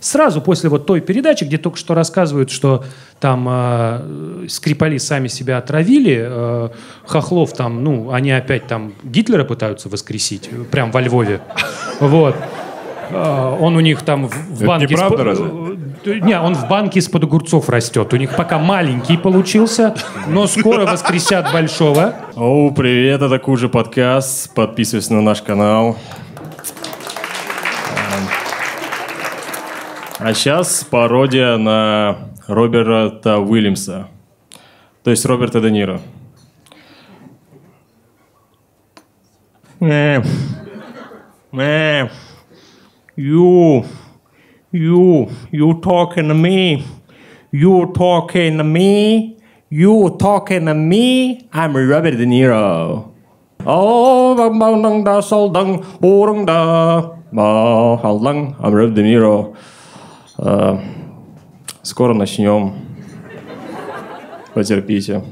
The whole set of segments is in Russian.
Сразу после вот той передачи, где только что рассказывают, что там Скрипали сами себя отравили, Хохлов там, ну, они опять там Гитлера пытаются воскресить, прям во Львове. Вот. Он у них там в банке... Это неправда разве? Не, он в банке из-под огурцов растет. У них пока маленький получился, но скоро воскресят большого. О, привет, это Куджи подкаст. Подписывайся на наш канал. А сейчас пародия на Роберта Уильямса, то есть Роберта Де Ниро. You talking to me? You talking to me? You talking to me? I'm Роберт Де Ниро. I'm Роберт Де Ниро. Скоро начнем. Потерпите.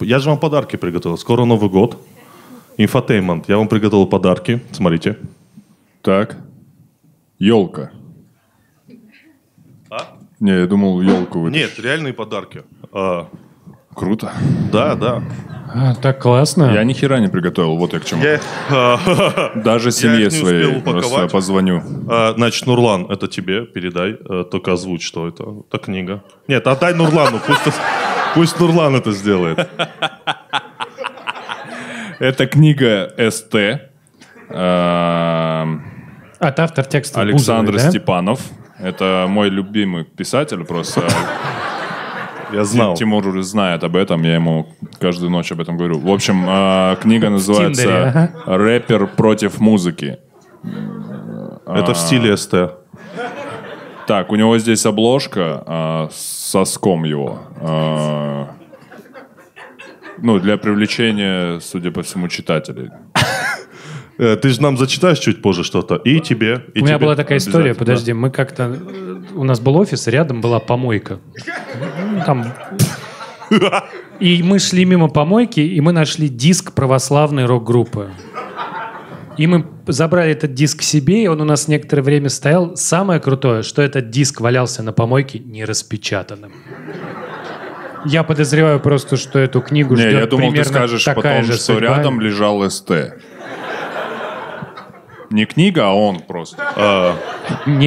Я же вам подарки приготовил. Скоро Новый год. Инфотеймент. Я вам приготовил подарки. Смотрите. Так. Ёлка. А? Не, я думал, ёлку вытащить. Нет, реальные подарки. Круто. Да, да. А, так классно. Я ни хера не приготовил, вот я к чему. Даже семье своей просто позвоню. Значит, Нурлан, это тебе, передай. Только озвучь, что это книга. Нет, отдай Нурлану, пусть Нурлан это сделает. Это книга СТ. От автор текста Александр Бузовый, да? Степанов. Это мой любимый писатель просто. Я знал. Тимур уже знает об этом, я ему каждую ночь об этом говорю. В общем, книга называется «Рэпер против музыки». Это в стиле СТ. Так, у него здесь обложка с соском его. Ну, для привлечения, судя по всему, читателей. Ты же нам зачитаешь чуть позже что-то. И тебе, и тебе. У меня была такая история, подожди. Мы как-то... У нас был офис, рядом была помойка. Там... И мы шли мимо помойки, и мы нашли диск православной рок-группы. И мы забрали этот диск себе, и он у нас некоторое время стоял. Самое крутое, что этот диск валялся на помойке нераспечатанным. Я подозреваю просто, что эту книгу ждет примерно такая же судьба. Не, я думал, ты скажешь потом, что рядом лежал СТ. Не книга, а он просто.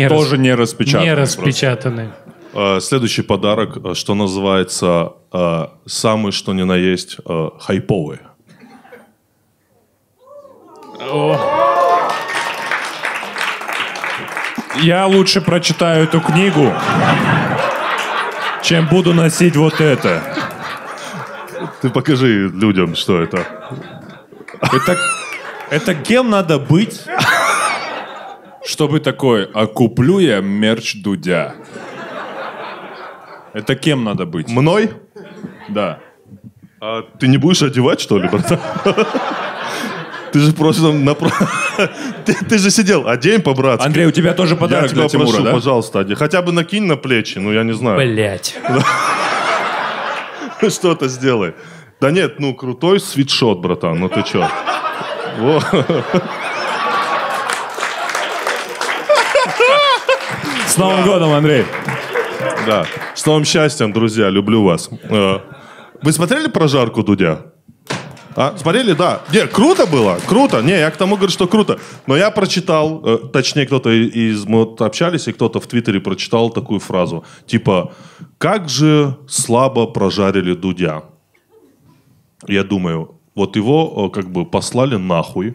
Тоже не распечатанный. Не распечатанный. Следующий подарок, что называется «Самый что ни на есть хайповый». Я лучше прочитаю эту книгу, чем буду носить вот это. Ты покажи людям, что это. Это кем надо быть, чтобы такой, а куплю я мерч Дудя. Это кем надо быть? Мной? Да. А ты не будешь одевать, что ли, братан? Ты же просто... Ты же сидел, одень по-братски. Андрей, у тебя тоже подарок для Тимура, да? Я тебя прошу, пожалуйста, одень. Хотя бы накинь на плечи, ну я не знаю. Блять. Что-то сделай. Да нет, ну крутой свитшот, братан, ну ты чё? С Новым годом, Андрей. Да. С новым счастьем, друзья, люблю вас. Вы смотрели «Прожарку» Дудя? А, смотрели, да. Не, круто было, круто. Не, я к тому говорю, что круто. Но я прочитал, точнее, кто-то из... Мы общались, и кто-то в Твиттере прочитал такую фразу. Типа, как же слабо прожарили Дудя. Я думаю, вот его как бы послали нахуй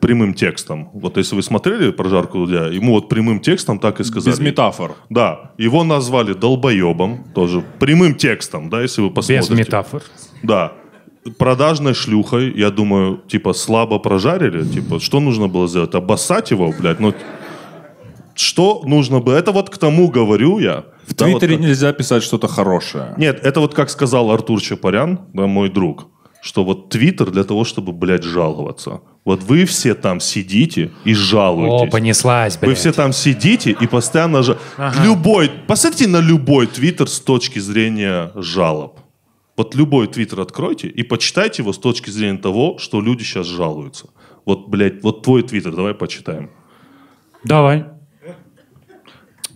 прямым текстом. Вот если вы смотрели «Прожарку Дудя», ему вот прямым текстом так и сказали. Без метафор. Да. Его назвали долбоебом, тоже прямым текстом, да, если вы посмотрите. Без метафор. Да. Продажной шлюхой, я думаю, типа, слабо прожарили, типа, что нужно было сделать? Обоссать его, блядь? Ну, что нужно было? Это вот к тому говорю я. В Твиттере вот нельзя писать что-то хорошее. Нет, это вот как сказал Артур Чапарян, да, мой друг, что вот Твиттер для того, чтобы, блядь, жаловаться. Вот вы все там сидите и жалуетесь. О, понеслась, блядь. Вы все там сидите и постоянно ага. Любой, посмотрите на любой Твиттер с точки зрения жалоб. Вот любой Твиттер откройте и почитайте его с точки зрения того, что люди сейчас жалуются. Вот, блядь, вот твой Твиттер, давай почитаем. Давай.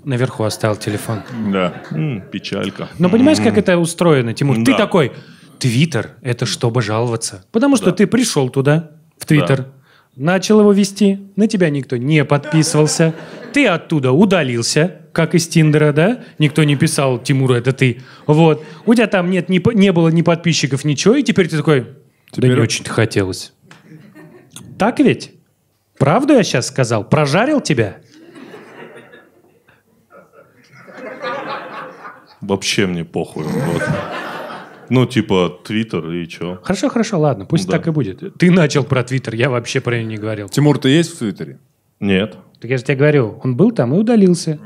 Наверху оставил телефон. Да. Печалька. Но понимаешь, как это устроено, Тимур? Да. Ты такой... Твиттер – это чтобы жаловаться. Потому что ты пришел туда, в Твиттер, начал его вести, на тебя никто не подписывался, ты оттуда удалился, как из Тиндера, да? Никто не писал «Тимур, это ты». Вот. У тебя там нет, не было ни подписчиков, ничего, и теперь ты такой «Да не очень-то хотелось». Так ведь? Правду я сейчас сказал? Прожарил тебя? Вообще мне похуй. Вот. Ну, типа, Твиттер и чё? Хорошо, хорошо, ладно, пусть так и будет. Ты начал про Твиттер, я вообще про него не говорил. Тимур, ты есть в Твиттере? Нет. Так я же тебе говорю, он был там и удалился.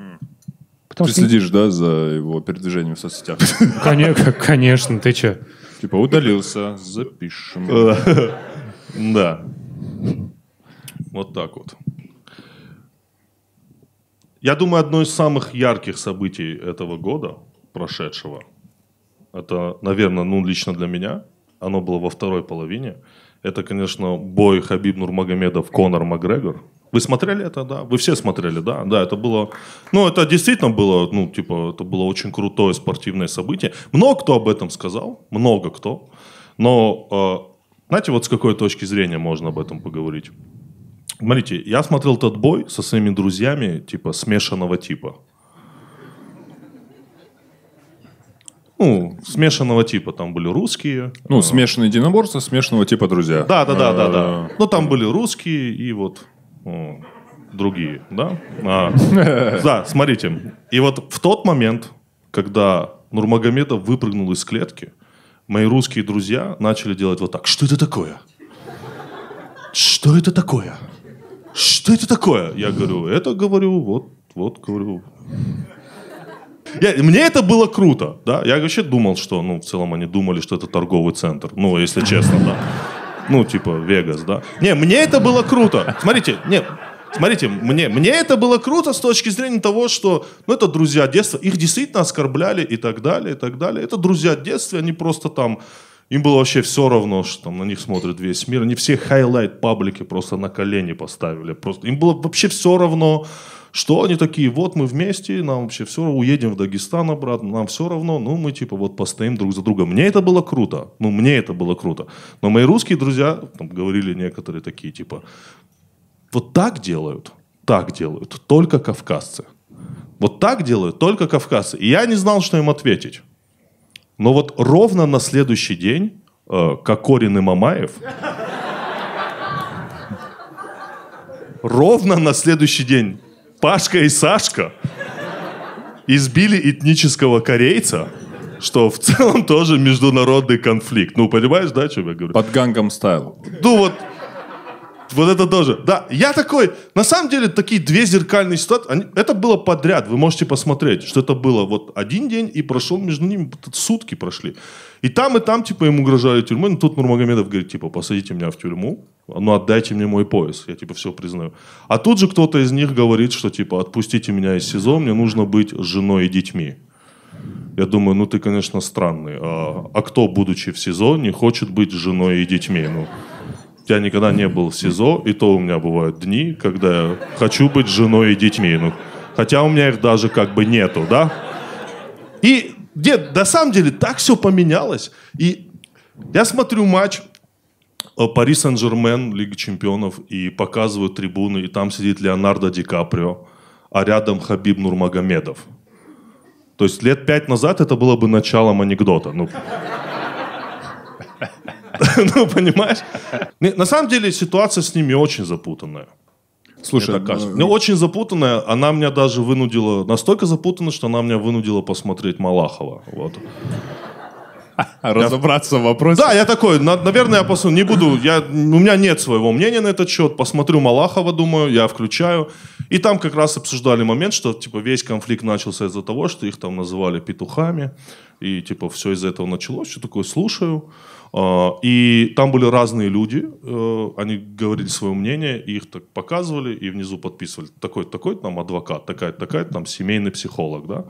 Ты следишь, да, за его передвижением в соцсетях? Конечно, ты чё? Типа, удалился, запишем. Да. Вот так вот. Я думаю, одно из самых ярких событий этого года, прошедшего, это, наверное, ну, лично для меня, оно было во второй половине. Это, конечно, бой Хабиб Нурмагомедов, Конор Макгрегор. Вы смотрели это, да? Вы все смотрели, да? Да, это было... Ну, это действительно было, ну, типа, это было очень крутое спортивное событие. Много кто об этом сказал, много кто. Но, знаете, вот с какой точки зрения можно об этом поговорить? Смотрите, я смотрел этот бой со своими друзьями, типа, смешанного типа. Ну, смешанного типа. Там были русские. Ну, смешанные единоборства, смешанного типа друзья. Да. Ну, там были русские и вот другие, да? Да, смотрите. И вот в тот момент, когда Нурмагомедов выпрыгнул из клетки, мои русские друзья начали делать вот так. Что это такое? Что это такое? Что это такое? Я говорю, это говорю, вот говорю... Мне это было круто, да. Я вообще думал, что, ну, в целом они думали, что это торговый центр. Ну, если честно, да. Ну, типа, Вегас, да. Не, мне это было круто. Смотрите, мне это было круто с точки зрения того, что, ну, это друзья детства. Их действительно оскорбляли и так далее, и так далее. Это друзья детства, они просто там... Им было вообще все равно, что там на них смотрит весь мир. Они все хайлайт-паблики просто на колени поставили. Просто им было вообще все равно... Что они такие, вот мы вместе, нам вообще все равно, уедем в Дагестан обратно, нам все равно, ну мы типа вот постоим друг за другом. Мне это было круто, ну мне это было круто. Но мои русские друзья, там говорили некоторые такие, типа, вот так делают только кавказцы. Вот так делают только кавказцы. И я не знал, что им ответить. Но вот ровно на следующий день Кокорин и Мамаев... Ровно на следующий день... Пашка и Сашка избили этнического корейца, что в целом тоже международный конфликт. Ну, понимаешь, да, о чем я говорю? Под Гангам Стайл. Ну, вот это тоже. Да, я такой... На самом деле, такие две зеркальные ситуации... Это было подряд, вы можете посмотреть, что это было вот один день, и прошел между ними, сутки прошли. И там, типа, им угрожали тюрьмой. Но тут Нурмагомедов говорит, типа, посадите меня в тюрьму. Ну, отдайте мне мой пояс, я, типа, все признаю. А тут же кто-то из них говорит, что, типа, отпустите меня из СИЗО, мне нужно быть с женой и детьми. Я думаю, ну, ты, конечно, странный. А кто, будучи в СИЗО, не хочет быть с женой и детьми? Ну, я никогда не был в СИЗО, и то у меня бывают дни, когда я хочу быть с женой и детьми. Ну, хотя у меня их даже как бы нету, да? И, дед, на самом деле, так все поменялось. И я смотрю матч... Пари Сен-Жермен, Лига Чемпионов, и показывают трибуны, и там сидит Леонардо Ди Каприо, а рядом Хабиб Нурмагомедов. То есть лет 5 назад это было бы началом анекдота. Ну, понимаешь? На самом деле ситуация с ними очень запутанная. Слушай, мне очень запутанная, она меня даже вынудила, настолько запутанная, что она меня вынудила посмотреть Малахова. Вот. Разобраться в вопросе. Да, я такой, наверное, я посмотрю, не буду, у меня нет своего мнения на этот счет, посмотрю Малахова, думаю, я включаю. И там как раз обсуждали момент, что типа весь конфликт начался из-за того, что их там называли петухами, и типа все из-за этого началось, что такое, слушаю. И там были разные люди, они говорили свое мнение, их так показывали и внизу подписывали. Такой-такой там адвокат, такая-такая там семейный психолог, да.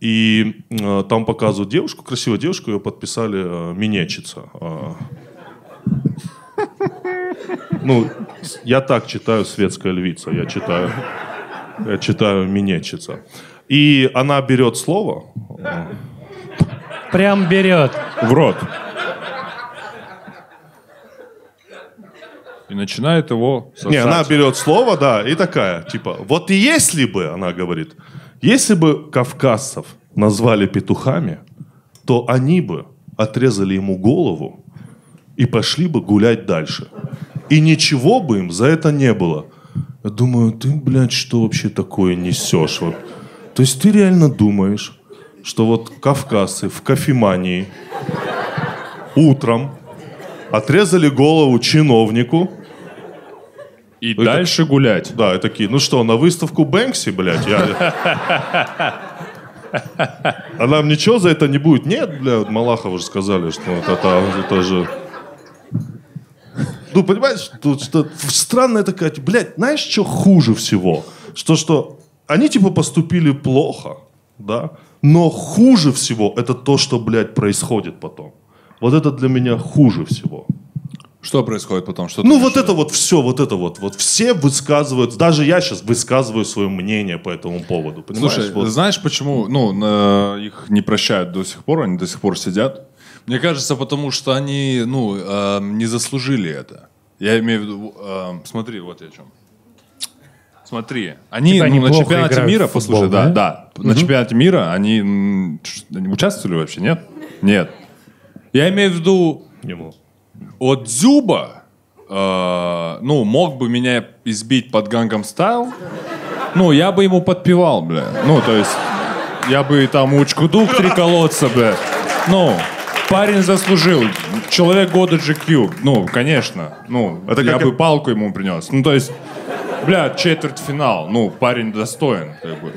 И там показывают девушку, красивую девушку, ее подписали «Минечица». Ну, я так читаю «Светская львица», я читаю «Минечица». И она берет слово. Прям берет. В рот. И начинает его сосаться. Не, она берет слово, да, и такая, типа, вот если бы, она говорит, если бы кавказцев назвали петухами, то они бы отрезали ему голову и пошли бы гулять дальше. И ничего бы им за это не было. Я думаю, ты, блядь, что вообще такое несешь? Вот. То есть ты реально думаешь, что вот кавказцы в кофемании утром отрезали голову чиновнику и дальше гулять. Да, и такие, ну что, на выставку Бэнкси, блядь? А нам ничего за это не будет? Нет, блядь, Малахову же сказали, что это же... Ну, понимаешь, тут что-то странное такое. Блядь, знаешь, что хуже всего? Что они, типа, поступили плохо, да? Но хуже всего это то, что, блядь, происходит потом. Вот это для меня хуже всего. Что происходит потом? Что ну вот это вот все, вот это вот. Вот все высказывают, даже я сейчас высказываю свое мнение по этому поводу. Понимаешь? Слушай, вот. Знаешь, почему их не прощают до сих пор, они до сих пор сидят? Мне кажется, потому что они не заслужили это. Я имею в виду... смотри, вот я о чем. Смотри, они на чемпионате мира, послушай, футбол, да. Угу. На чемпионате мира они участвовали вообще, нет? Нет. Я имею в виду, вот Дзюба, мог бы меня избить под Gangnam Style, я бы ему подпевал, бля. Ну, то есть, я бы там учкудук три колодца, бля. Ну, парень заслужил. Человек года GQ. Ну, конечно. Ну, я бы палку ему принес. Ну, то есть, бля, четвертьфинал. Ну, парень достоин, как бы.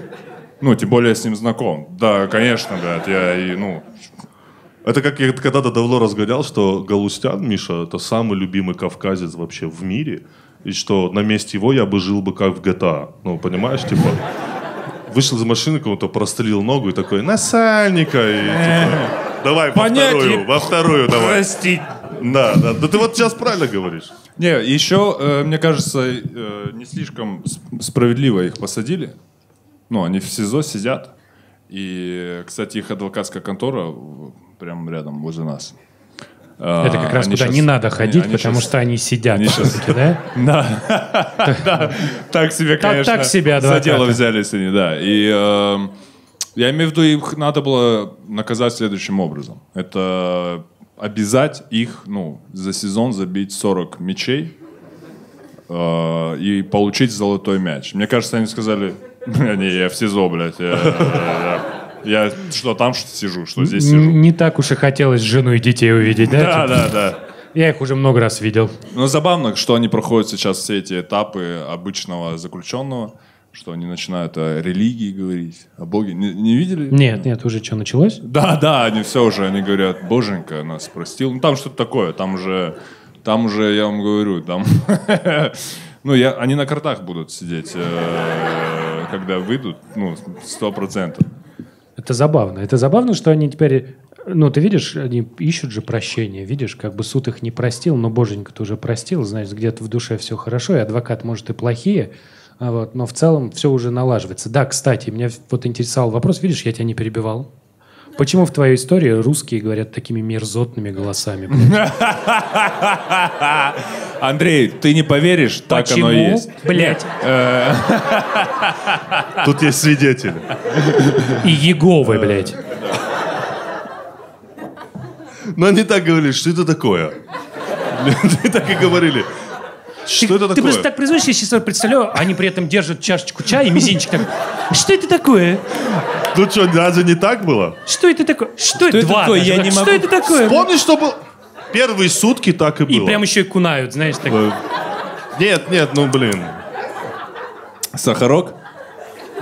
Ну, тем более я с ним знаком. Да, конечно, блядь, Это как я когда-то давно разгонял, что Галустян, Миша, это самый любимый кавказец вообще в мире. И что на месте его я бы жил бы как в GTA. Ну, понимаешь, типа... Вышел из машины, кому-то прострелил ногу и такой, насальника, и типа... Давай во вторую давай. Прости. Да, ты вот сейчас правильно говоришь. Не, еще, мне кажется, не слишком справедливо их посадили. Ну, они в СИЗО сидят. И, кстати, их адвокатская контора... прям рядом, возле нас. Это как раз куда не надо ходить, потому что они сидят. Да. Так себе, конечно, за дело взялись они, да. И я имею в виду, их надо было наказать следующим образом. Это обязать их, за сезон забить 40 мячей и получить золотой мяч. Мне кажется, они сказали, не, я в СИЗО, блядь, я что там сижу, что здесь сижу. Не так уж и хотелось жену и детей увидеть, да? Да. Я их уже много раз видел. Но забавно, что они проходят сейчас все эти этапы обычного заключенного, что они начинают о религии говорить, о Боге. Не видели? Нет, уже что, началось? Да, они все уже, они говорят, боженька нас простил. Ну там что-то такое, там уже я вам говорю, там... они на картах будут сидеть, когда выйдут, 100%. Это забавно, что они теперь... ты видишь, они ищут же прощения, видишь, как бы суд их не простил, но боженька-то уже простил, значит, где-то в душе все хорошо, и адвокат, может, и плохие, но в целом все уже налаживается. Да, кстати, меня вот интересовал вопрос, видишь, я тебя не перебивал. Почему в твоей истории русские говорят такими мерзотными голосами? Андрей, ты не поверишь, так оно и есть. Блять. Тут есть свидетели. И Еговы, блядь. Но они так говорили, что это такое? Они так и говорили. Что это такое? Ты просто так произносишь, я сейчас представляю, они при этом держат чашечку чая и мизинчик так. Что это такое? Тут что, разве не так было? Что это такое? Что это такое? Вспомни, что было. Первые сутки так и было. И прям еще и кунают, знаешь, так. Нет, блин. Сахарок?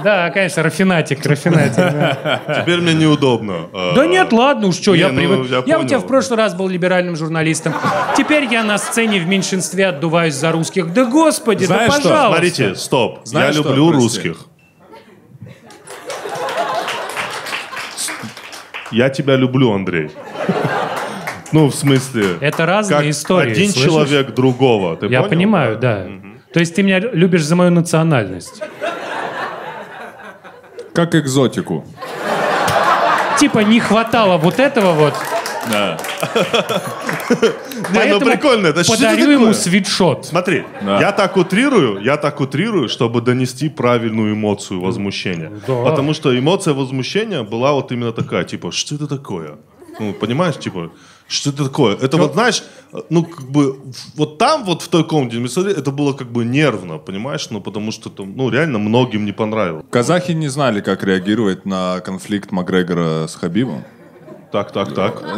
Да, конечно, рафинатик. Теперь мне неудобно. Да нет, ладно уж, что, я привык. Я у тебя в прошлый раз был либеральным журналистом. Теперь я на сцене в меньшинстве отдуваюсь за русских. Да господи, да пожалуйста. Знаешь что, смотрите, стоп. Я люблю русских. Я тебя люблю, Андрей. Ну, в смысле... Это разные истории, один человек другого, ты понял? Я понимаю, да. То есть ты меня любишь за мою национальность. Как экзотику. Типа не хватало вот этого вот. Да. Не, ну прикольно. Это подарю ему свитшот. Смотри, да. я так утрирую, чтобы донести правильную эмоцию возмущения. Да. Потому что эмоция возмущения была вот именно такая, типа, что это такое? Ну, понимаешь, типа... Что это такое? Это вот, знаешь, ну, как бы, вот там, вот в той комнате, это было как бы нервно, понимаешь? Ну, потому что, там, ну, реально многим не понравилось. Казахи не знали, как реагировать на конфликт Макгрегора с Хабибом. Так.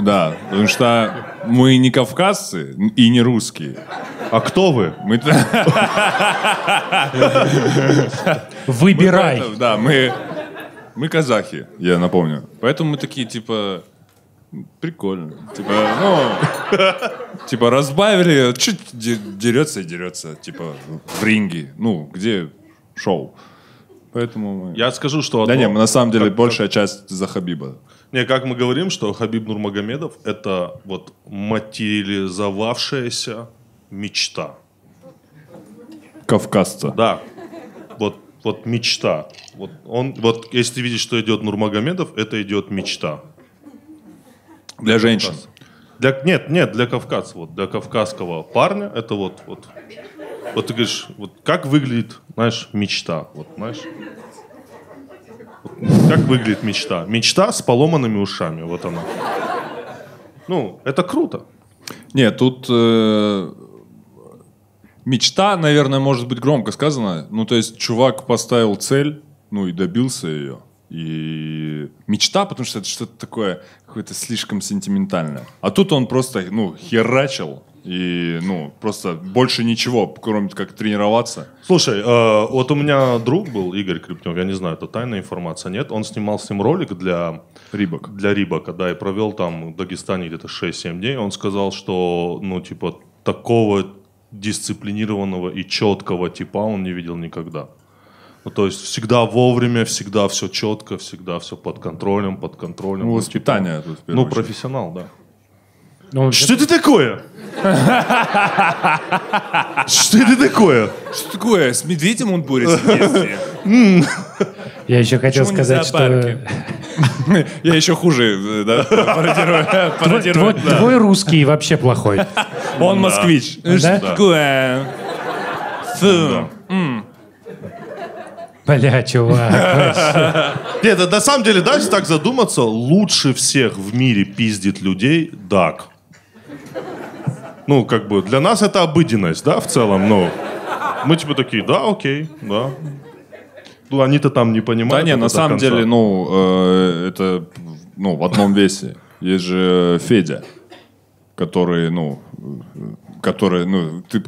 Да, потому что мы не кавказцы и не русские. А кто вы? Выбирай. Да, мы казахи, я напомню. Поэтому мы такие, типа... Прикольно. Типа, ну, типа разбавили, чуть дерется, типа в ринге, ну, где шоу. Поэтому мы... Я скажу, что... Да не, на самом деле большая часть за Хабиба. Не, как мы говорим, что Хабиб Нурмагомедов — это вот материализовавшаяся мечта. Кавказца. Да. Вот мечта. Вот если ты видишь, что идет Нурмагомедов, это идет мечта. Для женщин. Нет, для кавказцев. Вот, для кавказского парня это вот. Вот ты говоришь, вот как выглядит, знаешь, мечта. Вот, знаешь. Вот, как выглядит мечта? Мечта с поломанными ушами. Вот она. Ну, это круто. Нет, тут мечта, наверное, может быть громко сказано. Ну, то есть чувак поставил цель, ну и добился ее. И мечта, потому что это что-то такое, какое-то слишком сентиментальное. А тут он просто, ну, херачил. И, ну, просто больше ничего, кроме как тренироваться. Слушай, вот у меня друг был, Игорь Крепнев, я не знаю, это тайная информация, нет? Он снимал с ним ролик для... Рибок. Для Рибока, да, и провел там в Дагестане где-то 6-7 дней. Он сказал, что, ну, типа, такого дисциплинированного и четкого типа он не видел никогда. Ну, то есть всегда вовремя, всегда все четко, всегда все под контролем, Ну, воспитание. Тут, ну, профессионал, да. Ну, что это такое? Что это такое? Что такое? С медведем он борется в детстве. Я еще хотел сказать, что... Я еще хуже, да, пародирую. Твой русский вообще плохой. Он москвич. Что такое? Фу. Бля, чувак. Нет, на самом деле, даже так задуматься, лучше всех в мире пиздит людей Даг. Ну, как бы, для нас это обыденность, да, в целом, но мы типа такие, да, окей, да. Ну, они-то там не понимают. Да не, на самом деле, ну, это, ну, в одном весе. Есть же Федя, который, ну,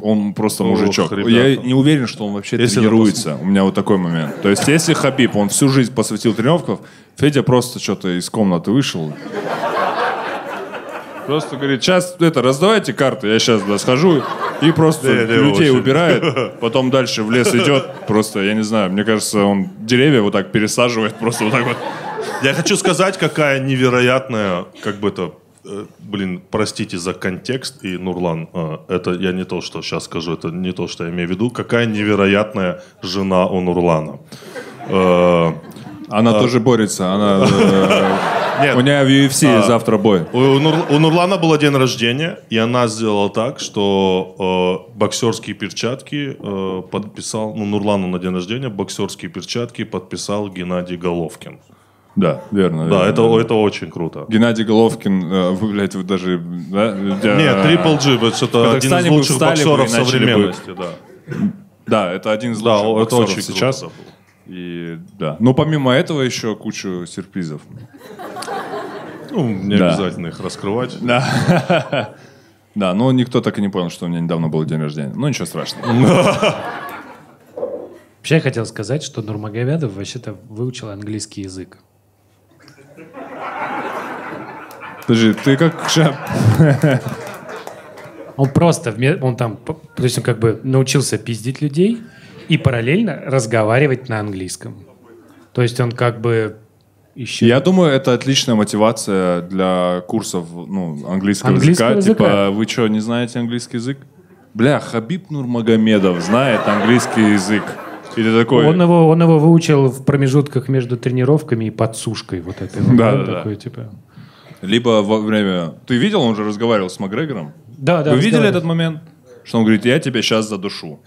он просто мужичок. Ох, я не уверен, что он вообще тренируется. У меня вот такой момент. То есть, если Хабиб, он всю жизнь посвятил тренировкам, Федя просто что-то из комнаты вышел. Просто говорит, сейчас, это, раздавайте карты, я сейчас схожу. И просто людей убирает. Потом дальше в лес идет. Просто, я не знаю, мне кажется, он деревья вот так пересаживает. Просто вот так вот. Я хочу сказать, какая невероятная, как бы это... Блин, простите за контекст, и Нурлан, это я не то, что сейчас скажу, это не то, что я имею в виду. Какая невероятная жена у Нурлана. Она тоже борется, у нее в UFC завтра бой. У Нурлана был день рождения, и она сделала так, что боксерские перчатки подписал, ну, Нурлану на день рождения боксерские перчатки подписал Геннадий Головкин. Да, верно. Да, верно. Это очень круто. Геннадий Головкин, вы, блядь, вы даже... Да? Нет, Трипл Джи, это один из лучших боксеров современности. Да, это один из лучших боксеров сейчас. И, да. Но помимо этого еще кучу сюрпризов. Ну, не обязательно их раскрывать. Да. Да, но никто так и не понял, что у меня недавно был день рождения. Ну, ничего страшного. Вообще я хотел сказать, что Нурмагомедов вообще-то выучил английский язык. Подожди, ты как шап. Он просто, он там, то есть он как бы научился пиздить людей и параллельно разговаривать на английском. То есть он как бы еще... Я думаю, это отличная мотивация для курсов английского языка. Типа, вы что, не знаете английский язык? Бля, Хабиб Нурмагомедов знает английский язык. Или такой... он его выучил в промежутках между тренировками и подсушкой. Вот этой. Да. Либо во время... Ты видел, он же разговаривал с Макгрегором? Да. Вы видели этот момент? Что он говорит, я тебя сейчас задушу.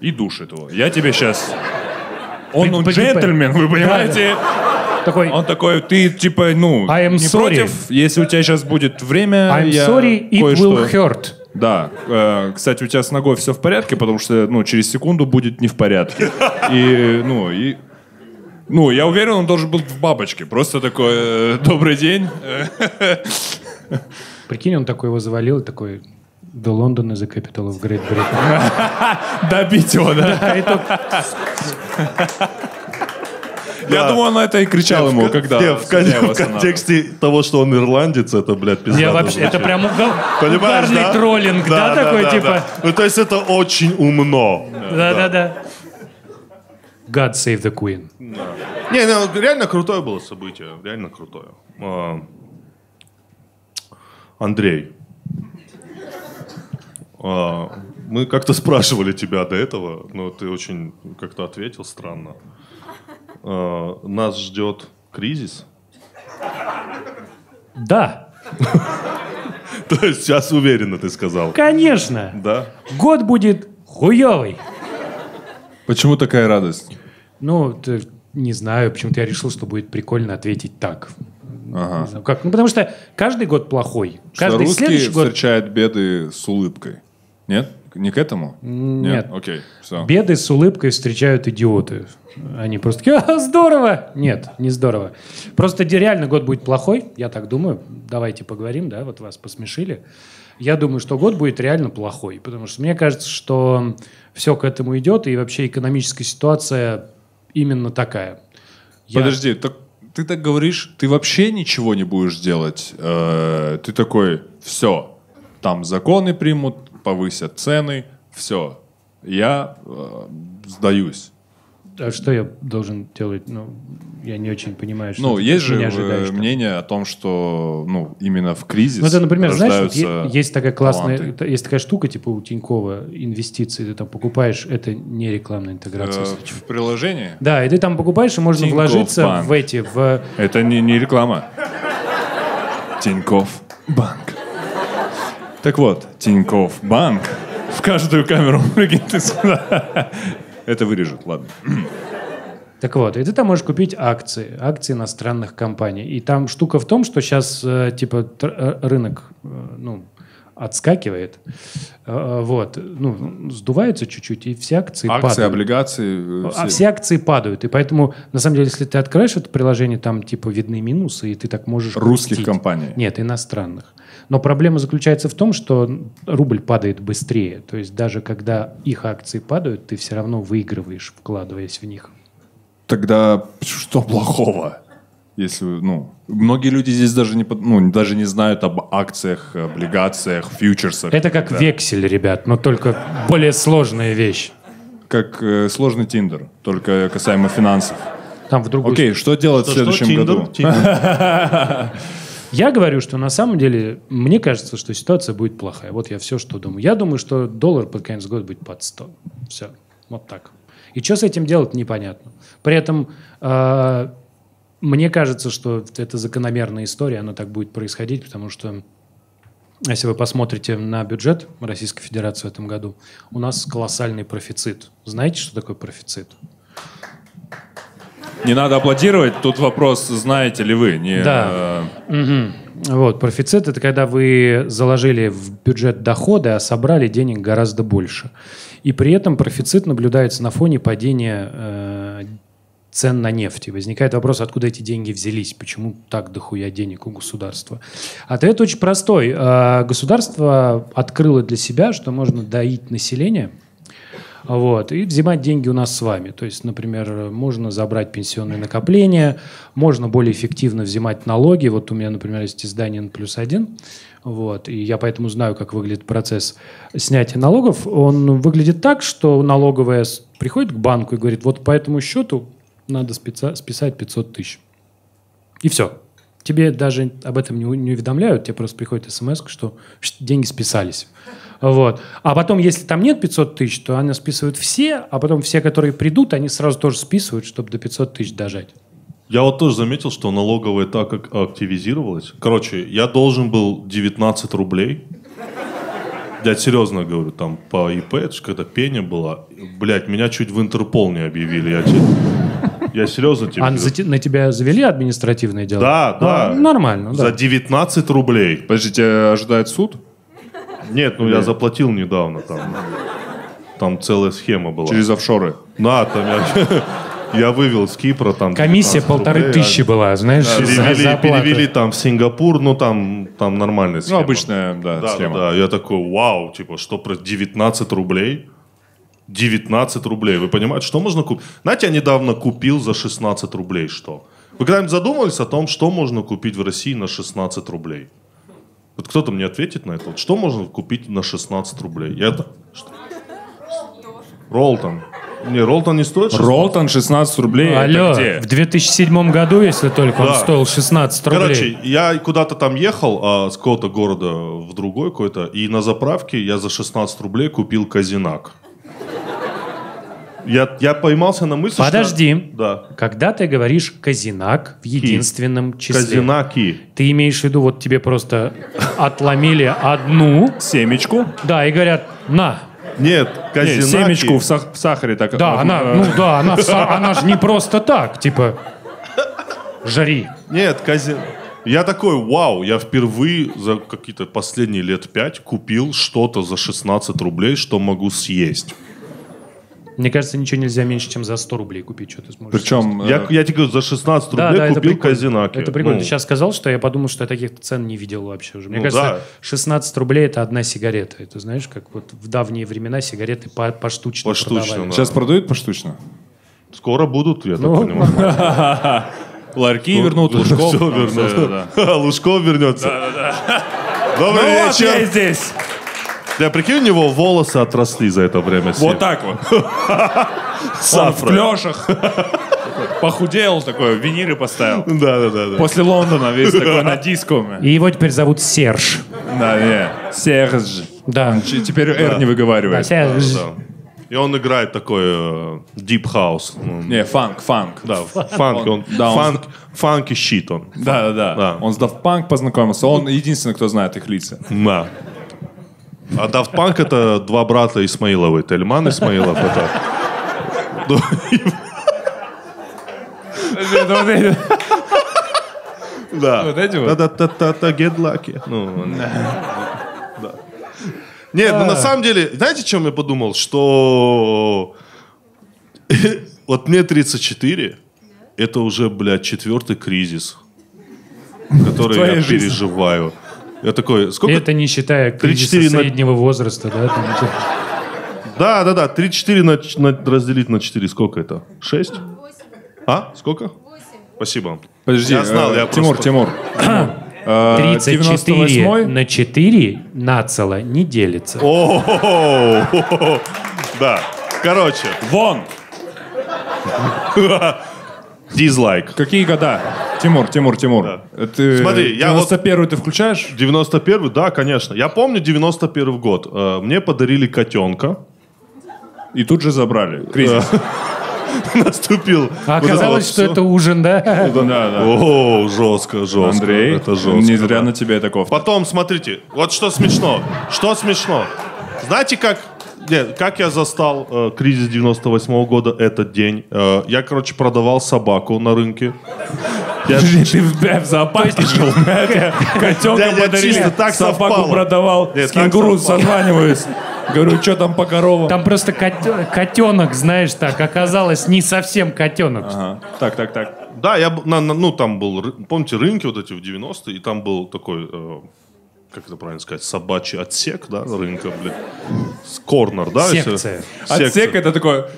И душит его. Я тебя сейчас... Он джентльмен, вы понимаете? Такой... Он такой, ты типа, против, если у тебя сейчас будет время... I'm sorry, it will hurt. Да. Кстати, у тебя с ногой все в порядке, потому что, через секунду будет не в порядке. И я уверен, он должен был в бабочке. Просто такой, добрый день. Прикинь, он такой его завалил, такой... The London is the capital of Great Britain. Добить его, да? Я думал, она это и кричал ему, когда... Нет, в контексте того, что он ирландец, это, блядь, пиздато. Это прям угарный троллинг, да, такой, типа? Ну, то есть это очень умно. Да. God save the Queen. Не, реально крутое было событие, реально крутое. Андрей, мы как-то спрашивали тебя до этого, но ты очень как-то ответил странно. Нас ждет кризис? Да. То есть сейчас уверенно ты сказал? Конечно. Да. Год будет хуёвый. Почему такая радость? Не знаю, почему-то я решил, что будет прикольно ответить так. Ага. Знаю, как. Потому что каждый год плохой. Каждый следующий год... встречает беды с улыбкой. Нет? Не к этому? Нет. Окей, все. Беды с улыбкой встречают идиоты. Они просто такие, здорово! Нет, не здорово. Просто реально год будет плохой, я так думаю. Давайте поговорим, да, вот вас посмешили. Я думаю, что год будет реально плохой. Потому что мне кажется, что все к этому идет, и вообще экономическая ситуация именно такая. Подожди, так... Ты так говоришь, ты вообще ничего не будешь делать. Ты такой, все, там законы примут, повысят цены, все. Я сдаюсь. А что я должен делать? Я не очень понимаю, что есть же мнение о том, что именно в кризис рождаются таланты. Например, знаешь, вот есть такая классная, есть такая штука, типа у Тинькова инвестиции, ты там покупаешь, это не рекламная интеграция. В приложении? Да, и ты там покупаешь, и можно Тиньков вложиться банк. В эти... В... Это не реклама. Тиньков банк. Так вот, Тиньков банк. В каждую камеру, прикинь, ты сюда... Это вырежут, ладно. Так вот, и ты там можешь купить акции иностранных компаний. И там штука в том, что сейчас рынок отскакивает, сдувается чуть-чуть, и все акции падают. Акции, облигации. А все акции падают. И поэтому, на самом деле, если ты откроешь это приложение, там типа видны минусы, и ты так можешь... Русских компаний. Нет, иностранных. Но проблема заключается в том, что рубль падает быстрее. То есть даже когда их акции падают, ты все равно выигрываешь, вкладываясь в них. Тогда что плохого? Если, многие люди здесь даже не знают об акциях, облигациях, фьючерсах. Это как вексель, ребят, но только более сложная вещь. Как сложный Тиндер, только касаемо финансов. Там в другую... Окей, что делать в следующем году? Я говорю, что на самом деле, мне кажется, что ситуация будет плохая. Вот я все, что думаю. Я думаю, что доллар под конец года будет под 100. Все. Вот так. И что с этим делать, непонятно. При этом мне кажется, что это закономерная история, она так будет происходить, потому что, если вы посмотрите на бюджет Российской Федерации в этом году, у нас колоссальный профицит. Знаете, что такое профицит? Не надо аплодировать, тут вопрос, знаете ли вы. Да. Вот, профицит — это когда вы заложили в бюджет доходы, а собрали денег гораздо больше. И при этом профицит наблюдается на фоне падения цен на нефть. И возникает вопрос, откуда эти деньги взялись, почему так дохуя денег у государства. Ответ очень простой. Государство открыло для себя, что можно доить население Вот. И взимать деньги у нас с вами. То есть, например, можно забрать пенсионные накопления, можно более эффективно взимать налоги. Вот у меня, например, есть издание n+1. Вот. И я поэтому знаю, как выглядит процесс снятия налогов. Он выглядит так, что налоговая приходит к банку и говорит, вот по этому счету надо списать 500 тысяч. И все. Тебе даже об этом не уведомляют, тебе просто приходит смс, что деньги списались. Вот. А потом, если там нет 500 тысяч, то они списывают все, а потом все, которые придут, они сразу тоже списывают, чтобы до 500 тысяч дожать. Я вот тоже заметил, что налоговая так активизировалась. Короче, я должен был 19 рублей. Блядь, серьезно говорю, там по ИП, это же когда пеня была. Блядь, меня чуть в Интерпол не объявили. Я серьезно тебе говорю. На тебя завели административные дела? Да, да. Ну, нормально, да. За 19 рублей. Подожди, тебя ожидает суд? Нет, ну я заплатил недавно там. Там целая схема была. Через офшоры? Да, там я вывел с Кипра там. Комиссия 1500 рублей была, знаешь. Да, перевели там в Сингапур, ну там нормальная схема. Ну обычная, да, схема. Да, я такой, вау, типа, что про 19 рублей? 19 рублей. Вы понимаете, что можно купить? Знаете, я недавно купил за 16 рублей что? Вы когда-нибудь задумывались о том, что можно купить в России на 16 рублей? Вот кто-то мне ответит на это. Вот что можно купить на 16 рублей? Ролтон. Не, Ролтон не стоит 16. Ролтон 16 рублей. Алло, это где? В 2007 году, если только, да. Он стоил 16 рублей. Короче, я куда-то там ехал с какого-то города в другой какой-то, и на заправке я за 16 рублей купил Козинак. Я поймался на мысли, подожди. Да. Когда ты говоришь «Козинак» в единственном числе, «Козинаки», ты имеешь в виду, вот тебе просто отломили одну... Семечку? Да, и говорят «на». Нет, «Козинаки». Нет, семечку в сахаре так... Да, она же не просто так, типа «жри». Нет, «Козинак». Я такой, вау, я впервые за какие-то последние лет 5 купил что-то за 16 рублей, что могу съесть. Мне кажется, ничего нельзя меньше, чем за 100 рублей купить, что ты сможешь. Причем, я тебе говорю, за 16 рублей купил Козинаки. Это прикольно. Ну. Ты сейчас сказал, что я подумал, что я таких цен не видел вообще уже. Мне кажется, да. 16 рублей – это одна сигарета. Это знаешь, как вот в давние времена сигареты поштучно продавали. Да. Сейчас продают поштучно? Скоро будут, я так понимаю. Ларьки вернут, Лужков вернется. Лужков вернется. Добрый вечер. Я здесь. Да, прикинь, у него волосы отросли за это время. Вот так вот. Он в клешах. Похудел такой, виниры поставил. Да. После Лондона весь такой на диско. И его теперь зовут Серж. Да, не. Серж. Да. Теперь «Р» не выговаривает. Серж. И он играет такой deep house. Не, фанк. Да, фанк. Фанк и щит он. Да. Он с Дафт Панк познакомился. Он единственный, кто знает их лица. Да. А Дафт Панк — это два брата Исмаиловы. Тельман Исмаилов — это... Да. Вот эти вот? Да-да-да-да-да, get lucky. Нет, ну на самом деле, знаете, о чем я подумал? Что... Вот мне 34, это уже, блядь, 4-й кризис, который я переживаю. Я такой, сколько? Это не считая кризиса среднего возраста, да? Там... Да. 3-4 разделить на 4. Сколько это? 6? 8. А? Сколько? 8. Спасибо. Подожди, я знал, я Тимур. 34 на 4 нацело не делится. О-о-о-о-о-о-о. Да. Короче. Вон. Дизлайк. Какие года? Тимур. Да. Ты... Смотри, 91-й ты включаешь? 91-й, да, конечно. Я помню 91-й год. Мне подарили котенка. И тут же забрали. Кризис. Наступил. Оказалось, что это ужин, да? Да. О, жестко. Андрей, это жестко. Не зря на тебя таков. Потом, смотрите, вот что смешно. Знаете, как я застал кризис 98-го года, этот день? Я, короче, продавал собаку на рынке. Ты в зоопарке жил? Котенка подарили, собаку продавал, с кенгуру созваниваюсь. Говорю, что там по коровам? Там просто котенок, знаешь, так, оказалось, не совсем котенок. Ага. Так. Да, я, там был, помните, рынки вот эти в 90-е, и там был такой как это правильно сказать, собачий отсек, да, рынка, блядь. Корнер, да? Секция. Если... Отсек — это такое...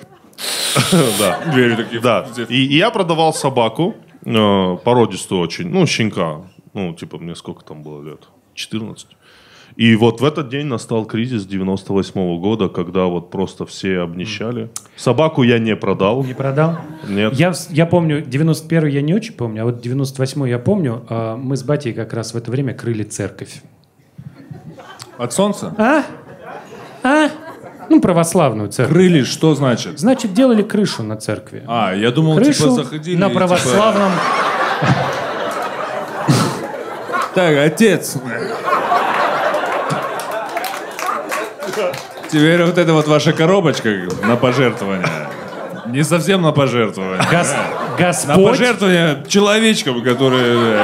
Да. Двери такие. Да. И я продавал собаку, породистую очень, ну, щенка. Ну, типа, мне сколько там было лет? 14. И вот в этот день настал кризис 98-го года, когда вот просто все обнищали. Собаку я не продал. Не продал? Нет. Я помню, 91-й я не очень помню, а вот 98-й я помню. Мы с батей как раз в это время крыли церковь. От солнца? А? Ну, православную церковь. Крыли, что значит? Значит, делали крышу на церкви. А, я думал, крышу типа заходили на православном... Так, отец... Теперь вот эта вот ваша коробочка на пожертвование. Не совсем на пожертвование. Господь... На пожертвование человечкам, которые...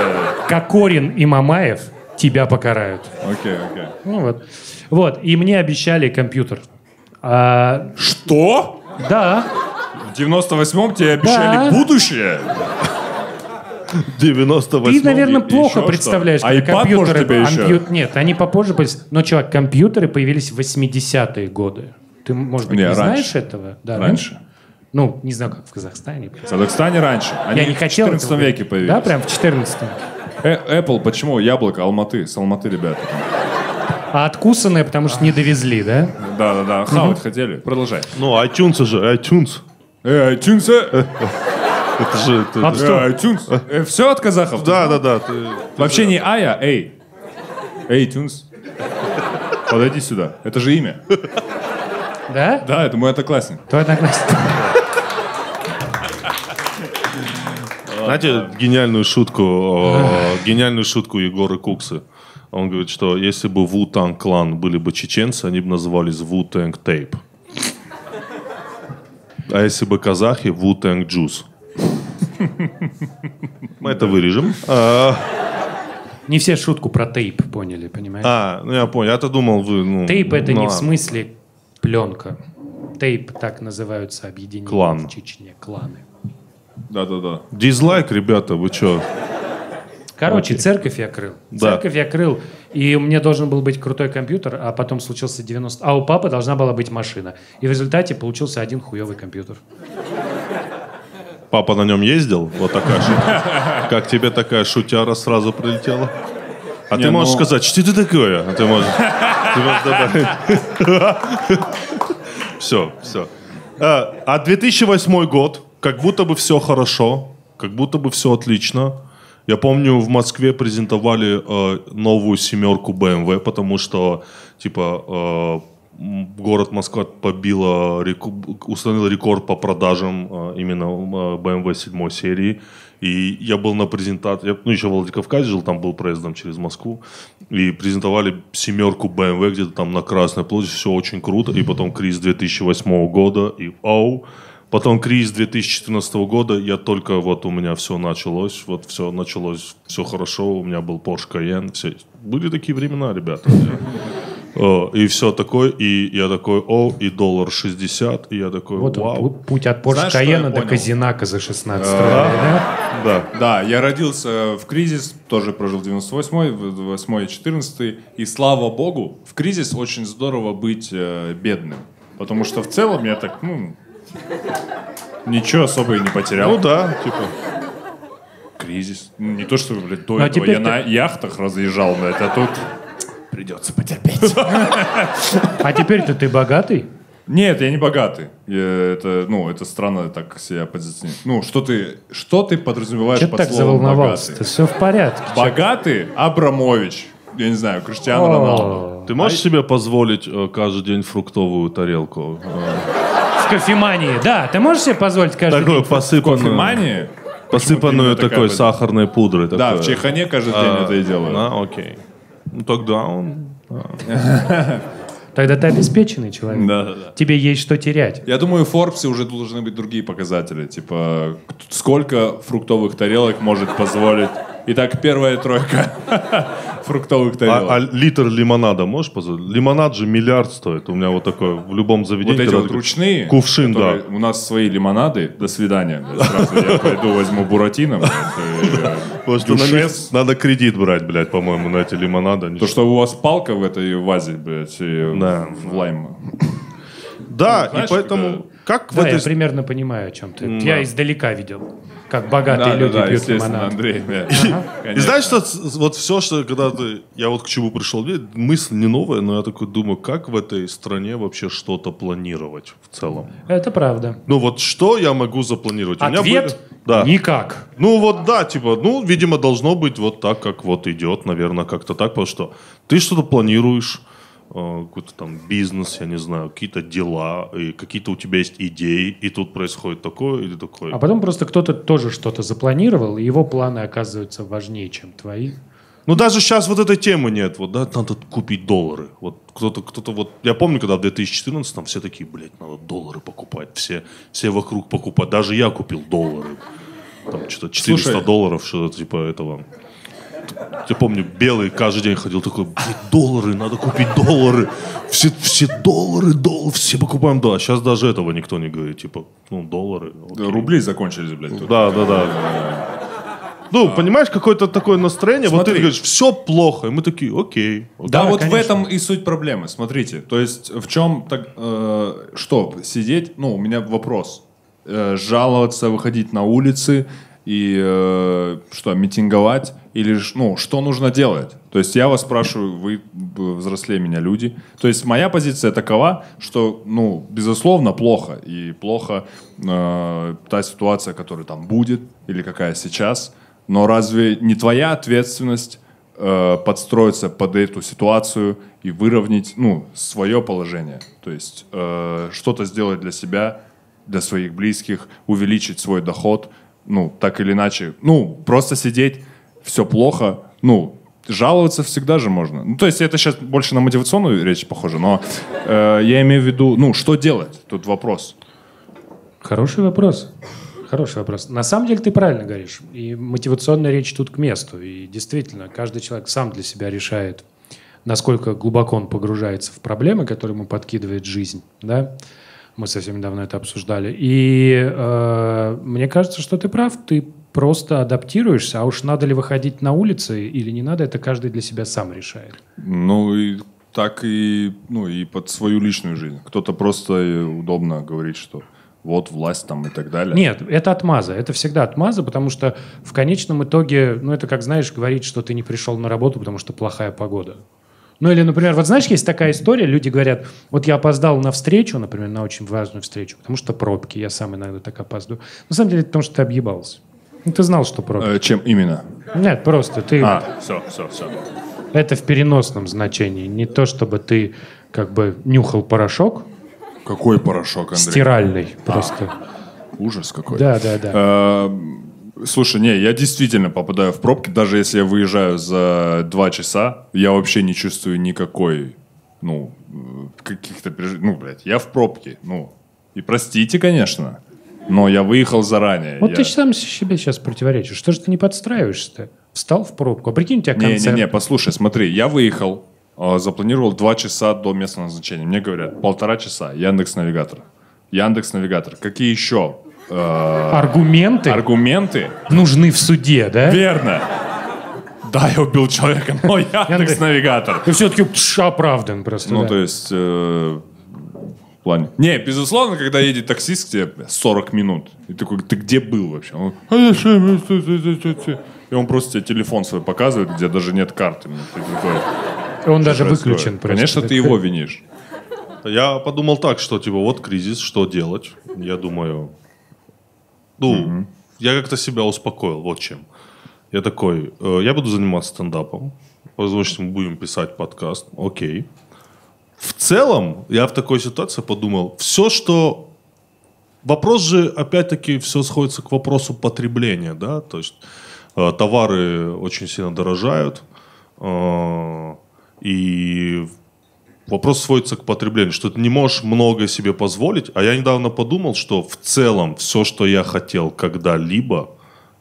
Кокорин и Мамаев тебя покарают. Окей. Ну вот. Вот. И мне обещали компьютер. Что? Да. В 98-м тебе обещали будущее? 98. Ты, наверное, плохо представляешь, что? Как компьютеры... Нет, они попозже появились. Но, чувак, компьютеры появились в 80-е годы. Ты, может быть, не знаешь этого? Да, раньше. Ну, не знаю, как в Казахстане. В Казахстане раньше. Они в 14 веке появились. Да, прям в 14-м. Apple, почему? Яблоко, Алматы. С Алматы, ребята. А откусанное, потому что не довезли, да? Да. Хавать хотели. Продолжай. Ну, iTunes же, iTunes. iTunes... Это же... iTunes. Все от казахов? Да. Вообще не Ая, Эй. Эй, iTunes. Подойди сюда. Это же имя. Да? Да, это мой одноклассник. Твой одноклассник. Знаете гениальную шутку Егора Кукса? Он говорит, что если бы Wu-Tang Clan были бы чеченцы, они бы назывались Wu-Tang Tape. А если бы казахи, Wu-Tang Juice. Мы это вырежем. Не все шутку про тейп поняли, понимаете? Я понял. Я-то думал, вы... Тейп — это не в смысле пленка. Тейп — так называются объединения в Чечне. Кланы. Да. Дизлайк, ребята, вы чё? Короче, церковь я крыл. Да. Церковь я крыл, и у меня должен был быть крутой компьютер, а потом случился 90... А у папы должна была быть машина. И в результате получился один хуёвый компьютер. Папа на нем ездил? Вот такая шутка. Как тебе такая шутяра сразу прилетела? А ты можешь сказать, что это такое? А ты можешь... Все. А 2008 год, как будто бы все хорошо, как будто бы все отлично. Я помню, в Москве презентовали новую семерку BMW, потому что, типа... Город Москва установил рекорд по продажам именно BMW 7 серии. И я был на презентации, еще в Владикавказе жил, там был проездом через Москву. И презентовали семерку BMW где-то там на Красной площади, все очень круто. И потом кризис 2008 года, и оу. Потом кризис 2014 года, я только вот у меня все началось, все хорошо, у меня был Porsche Cayenne. Все. Были такие времена, ребята. И все такое, и я такой, и $60, и я такой, вот вау. Путь от Porsche Cayenne до Козинака за 16 рублей, да? Да, я родился в кризис, тоже прожил 98-й, 8-й, 14-й, и слава богу, в кризис очень здорово быть бедным, потому что в целом я так, ничего особо и не потерял. Ну да, типа... Кризис. Не то, что, блядь, до этого я на яхтах разъезжал, но это тут... Придется потерпеть. А теперь-то ты богатый? Нет, я не богатый. Это странно так себя позиционировать. Что ты подразумеваешь под словом богатый? Че ты так заволновался? Это все в порядке. Богатый Абрамович. Я не знаю, Криштиану Роналду. Ты можешь себе позволить каждый день фруктовую тарелку? В кофемании, да. Ты можешь себе позволить каждый день посыпанную? В кофемании? Посыпанную такой сахарной пудрой. Да, в чайхане каждый день это и делают. Окей. Тогда он... Тогда ты обеспеченный человек. Да. Тебе есть что терять. Я думаю, в Форбсе уже должны быть другие показатели. Типа, сколько фруктовых тарелок может позволить. Итак, первая тройка. фруктовых тарелок. А литр лимонада можешь позволить? Лимонад же миллиард стоит. У меня вот такой в любом заведении. Вот эти вот ручные? Кувшин, да. У нас свои лимонады. До свидания. Сразу я пойду возьму буратино. Надо кредит брать, блядь, по-моему, на эти лимонады. То, что у вас палка в этой вазе, блядь, в лайм. Да, и поэтому... Да, я примерно понимаю, о чем ты. Я издалека видел, как богатые люди пьют лимонад. И знаешь, вот все, что когда ты... Я вот к чему пришел, мысль не новая, но я такой думаю, как в этой стране вообще что-то планировать в целом? Это правда. Ну вот что я могу запланировать? Ответ? Никак. Ну вот да, типа, ну, видимо, должно быть вот так, как вот идет, наверное, как-то так, потому что ты что-то планируешь, какой-то там бизнес, я не знаю, какие-то дела, и какие-то у тебя есть идеи, и тут происходит такое или такое. А потом просто кто-то тоже что-то запланировал, и его планы оказываются важнее, чем твои. Ну даже сейчас вот этой темы нет, вот, да, надо купить доллары. Вот кто-то вот, я помню, когда в 2014 там все такие, блядь, надо доллары покупать, все вокруг покупать, даже я купил доллары. Там что-то 400 долларов, что-то типа этого... Я помню, Белый каждый день ходил такой, блин, доллары, надо купить доллары. Все доллары, все покупаем, да. Сейчас даже этого никто не говорит, типа, ну, доллары. Да, рубли закончились, блядь. Тут. Да. Ну, понимаешь, какое-то такое настроение. Смотри. Вот ты говоришь, все плохо. И мы такие, окей. Да, вот конечно. В этом и суть проблемы, смотрите. То есть в чем, так, что, сидеть, ну, у меня вопрос. Жаловаться, выходить на улицы и что, митинговать? Или, ну, что нужно делать? То есть я вас спрашиваю, вы взрослее меня люди. То есть моя позиция такова, что, ну, безусловно, плохо. И плохо та ситуация, которая там будет, или какая сейчас. Но разве не твоя ответственность подстроиться под эту ситуацию и выровнять, ну, свое положение? То есть что-то сделать для себя, для своих близких, увеличить свой доход. Ну, так или иначе. Ну, просто сидеть... все плохо, ну, жаловаться всегда же можно. Ну, то есть это сейчас больше на мотивационную речь похоже, но я имею в виду, ну, что делать? Тут вопрос. Хороший вопрос. На самом деле ты правильно говоришь. И мотивационная речь тут к месту. И действительно, каждый человек сам для себя решает, насколько глубоко он погружается в проблемы, которые ему подкидывает жизнь, да? Мы совсем недавно это обсуждали. И мне кажется, что ты прав, ты просто адаптируешься, а уж надо ли выходить на улицы или не надо, это каждый для себя сам решает. Ну, и так и, ну, и под свою личную жизнь. Кто-то просто удобно говорит, что вот власть там и так далее. Нет, это отмаза, это всегда отмаза, потому что в конечном итоге, ну, это как, знаешь, говорить, что ты не пришел на работу, потому что плохая погода. Ну, или, например, вот знаешь, есть такая история, люди говорят, вот я опоздал на встречу, например, на очень важную встречу, потому что пробки, я сам иногда так опаздываю. На самом деле это потому, что ты объебался. Ну, ты знал, что пробки. Чем именно? Нет, просто ты... Все. Это в переносном значении. Не то, чтобы ты как бы нюхал порошок. Какой порошок, Андрей? Стиральный просто. Ужас какой. Да. Слушай, не, я действительно попадаю в пробки. Даже если я выезжаю за 2 часа, я вообще не чувствую никакой, ну, каких-то... Ну, блядь, я в пробке. Ну, и простите, конечно. Но я выехал заранее. Вот я... ты сам себе сейчас противоречишь. Что же ты не подстраиваешься-то? Встал в пробку. А прикинь, у тебя концерт. Не, послушай, смотри. Я выехал, запланировал 2 часа до местного назначения. Мне говорят, 1,5 часа. Яндекс-навигатор. Какие еще? Аргументы? Нужны в суде, да? Верно. Да, я убил человека, но Яндекс-навигатор. Ты все-таки оправдан просто. Ну, то есть... В плане. Не, безусловно, когда едет таксист к тебе 40 минут, и такой, ты где был вообще? Он, и он просто тебе телефон свой показывает, где даже нет карты. Такой, он даже выключен. Конечно, ты его винишь. Я подумал так, что типа вот кризис, что делать? Я думаю, я как-то себя успокоил, вот чем. Я такой, я буду заниматься стендапом, возможно, мы будем писать подкаст, окей. В целом, я в такой ситуации подумал, все, что... Вопрос же, опять-таки, все сходится к вопросу потребления, да, то есть товары очень сильно дорожают, и вопрос сводится к потреблению, что ты не можешь многое себе позволить, а я недавно подумал, что в целом все, что я хотел когда-либо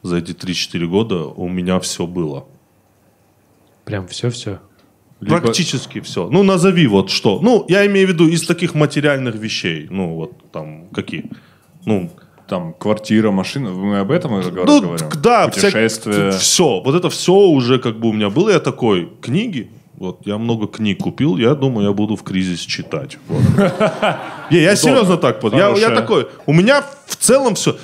за эти 3-4 года, у меня все было. Прям все-все? Либо... Практически все. Ну, назови вот что. Ну, я имею в виду из таких материальных вещей. Ну, вот там какие. Ну, там квартира, машина. Мы об этом уже говорим? Да, путешествия. Все. Вот это все уже как бы у меня было. Я такой, книги. Вот, я много книг купил, я думаю, я буду в кризис читать. Я серьезно так подумал. Я такой, у меня в целом все...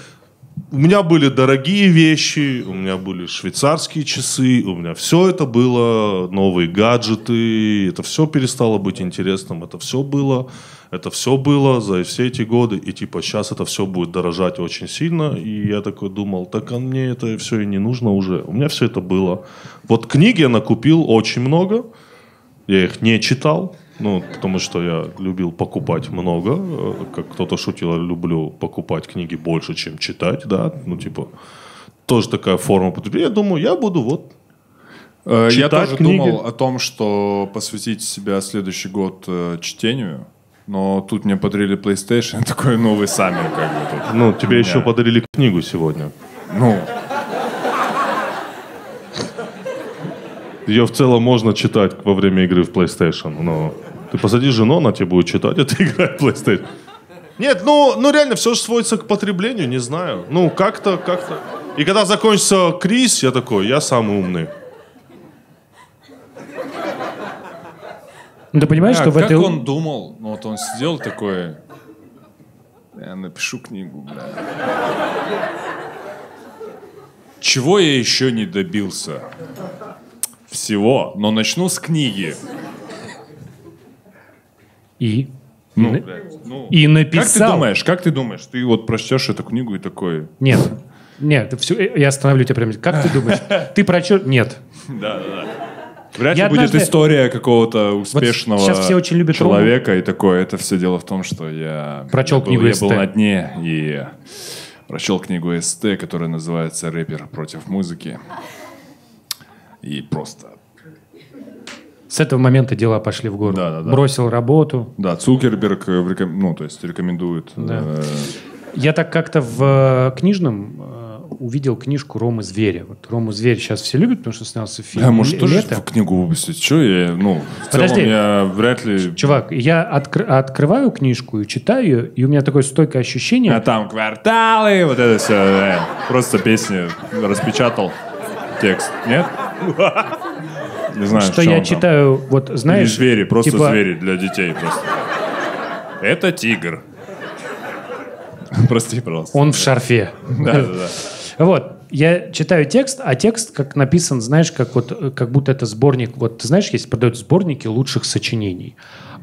У меня были дорогие вещи, у меня были швейцарские часы, у меня все это было, новые гаджеты, это все перестало быть интересным, это все было за все эти годы, и типа сейчас это все будет дорожать очень сильно, и я такой думал, так а мне это все и не нужно уже, у меня все это было. Вот книг я накупил очень много, я их не читал. Ну, потому что я любил покупать много. Как кто-то шутил, я люблю покупать книги больше, чем читать, да. Ну, типа, тоже такая форма потребления. Я думаю, я буду вот читать книги. Я тоже думал о том, что посвятить себя следующий год чтению. Но тут мне подарили PlayStation, такой новый саммер как бы тут. Ну, тебе еще подарили книгу сегодня. Ну... Ее в целом можно читать во время игры в PlayStation, но ты посади жену, она тебе будет читать, а ты играешь в PlayStation. Нет, ну реально, все же сводится к потреблению, не знаю. Ну, как-то. И когда закончится кризис, я такой, я самый умный. Ну, ты понимаешь, что в этой... Как он думал? Ну, вот он сидел такой... Я напишу книгу, бля. Чего я еще не добился? Всего, но начну с книги. И? И написал. Как ты думаешь? Ты вот прочтешь эту книгу и такой... Нет, все, я остановлю тебя прямо. Как ты думаешь? Ты прочел? Нет. Да. Вряд ли будет история какого-то успешного человека и такое. Это все дело в том, что я... Прочел книгу СТ. Я был на дне и прочел книгу СТ, которая называется «Рэпер против музыки». И просто... С этого момента дела пошли в гору. Да. Бросил работу. Да, Цукерберг рекомендует. Да. Я так как-то в книжном увидел книжку Ромы Зверя. Вот Рому Зверь сейчас все любят, потому что снялся фильм. Да, может, тоже книгу выпустить? Что я... в целом я вряд ли... Чувак, я открываю книжку и читаю ее, и у меня такое стойкое ощущение... А там кварталы, вот это все. Да. Просто песни распечатал. Текст, нет? Не знаю, что я читаю, вот знаешь... Не звери, просто типа... звери для детей. Просто. Это тигр. Прости, пожалуйста. Он в шарфе. Да. Вот, я читаю текст, а текст как написан, знаешь, как будто это сборник... Вот, ты знаешь, есть продают сборники лучших сочинений.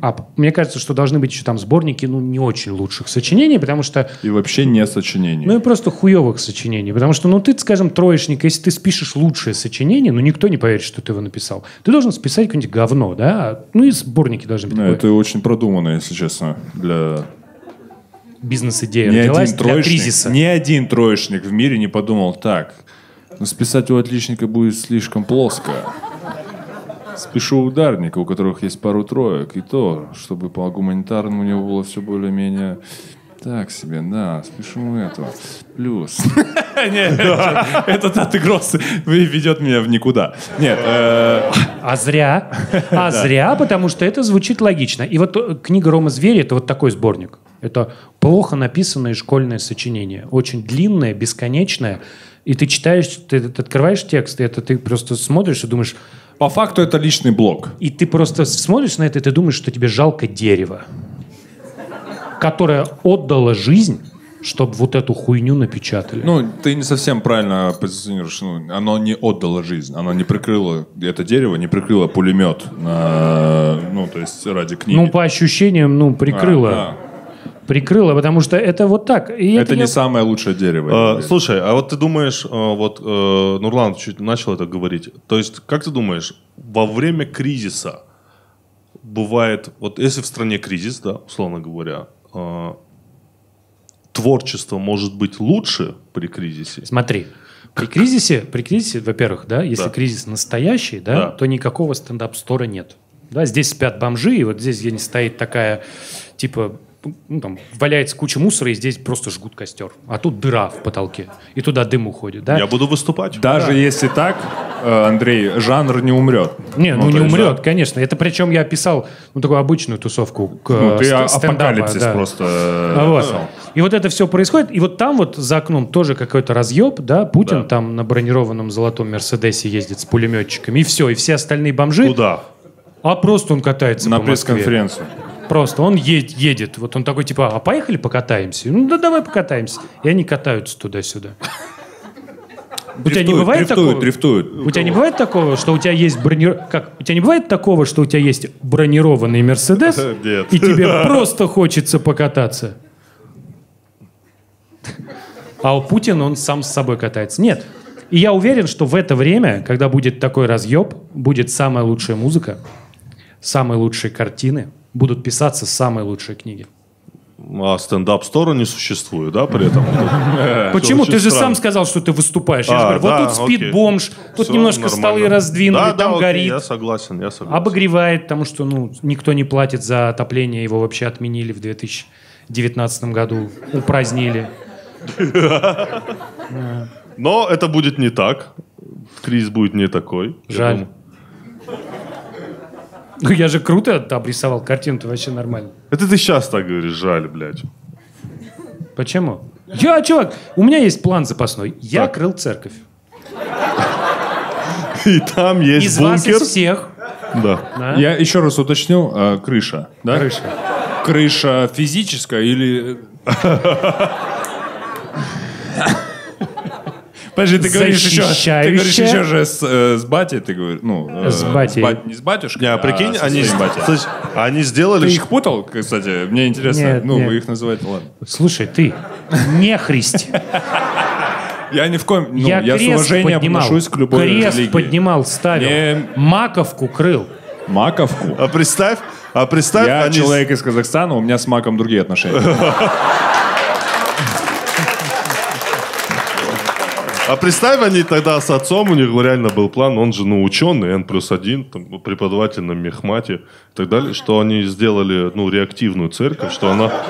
А мне кажется, что должны быть еще там сборники, не очень лучших сочинений, потому что... И вообще не сочинений. Ну, и просто хуевых сочинений. Потому что, ты, скажем, троечник, если ты спишешь лучшее сочинение, никто не поверит, что ты его написал. Ты должен списать какое-нибудь говно, да? Ну, и сборники должны быть. Это очень продумано, если честно, для... Бизнес-идея родилась для кризиса. Ни один троечник в мире не подумал так. Списать у отличника будет слишком плоско. Спешу ударника, у которых есть пару троек, и то, чтобы по гуманитарному у него было все более-менее так себе, да, спешу этого. Плюс. Нет, этот отыгрос ведет меня в никуда. Нет. А зря, потому что это звучит логично. И вот книга Рома Зверя — это вот такой сборник. Это плохо написанное школьное сочинение. Очень длинное, бесконечное. И ты читаешь, ты открываешь текст, и это ты просто смотришь и думаешь... По факту это личный блог. И ты просто смотришь на это, и ты думаешь, что тебе жалко дерево, которое отдало жизнь, чтобы вот эту хуйню напечатали. Ты не совсем правильно позиционируешь. Оно не отдало жизнь. Оно не прикрыло, это дерево не прикрыло пулемет. Ради книги. По ощущениям, прикрыло. Прикрыло, потому что это вот так. И это не самое лучшее дерево. Слушай, а вот ты думаешь, Нурлан чуть начал это говорить. То есть, как ты думаешь, во время кризиса бывает, вот если в стране кризис, да, условно говоря, творчество может быть лучше при кризисе? Смотри. При кризисе, во-первых, да, если кризис настоящий, да, то никакого стендап-стора нет. Да, здесь спят бомжи, и вот здесь где-нибудь стоит такая, типа... там валяется куча мусора, и здесь просто жгут костер. А тут дыра в потолке. И туда дым уходит, да? Я буду выступать. Даже если так, Андрей, жанр не умрет. Не, ну не умрет, да, конечно. Это причем я описал ну, такую обычную тусовку к ну, ты апокалипсис да, просто вот. И вот это все происходит. И вот там вот за окном тоже какой-то разъеб, да? Путин да, там на бронированном золотом Мерседесе ездит с пулеметчиками. И все, и все остальные бомжи. Куда? А просто он катается на пресс-конференцию. Просто он едет. Вот он такой типа, а поехали покатаемся? Ну да давай покатаемся. И они катаются туда-сюда. У тебя не бывает такого? У тебя не бывает такого, что у тебя есть бронированный Мерседес, и тебе просто хочется покататься? А у Путина он сам с собой катается. Нет. И я уверен, что в это время, когда будет такой разъеб, будет самая лучшая музыка, самые лучшие картины, будут писаться самые лучшие книги. А стендап-стора не существует, да, при этом? Почему? Ты же сам сказал, что ты выступаешь. Я же говорю, вот тут спит бомж, тут немножко столы раздвинули, там горит. Я согласен, я согласен. Обогревает, потому что никто не платит за отопление, его вообще отменили в 2019 году, упразднили. Но это будет не так. Кризис будет не такой. Жаль. Ну я же круто обрисовал картину-то, вообще нормально. Это ты сейчас так говоришь, жаль, блядь. Почему? Я, чувак, у меня есть план запасной. Я крыл церковь. И там есть из бункер. Из вас, из всех. Да. Да. Я еще раз уточнил, крыша, да? Крыша. Крыша физическая или... Подожди, ты говоришь еще же с батей, ты говоришь, ну... С батей. Не с батюшкой, не, а прикинь, они сделали... Ты их путал, кстати, мне интересно. Нет, ну, нет, вы их называете, ладно. Слушай, ты не христ. Я ни в коем... Ну, я с уважением отношусь к любой религии. Крест поднимал, ставил. Не... Маковку крыл. Маковку? А представь... Я человек из Казахстана, у меня с маком другие отношения. А представь, они тогда с отцом, у них реально был план, он же, ну, ученый, n+1, там, преподаватель на мехмате и так далее, что они сделали, ну, реактивную церковь, что она в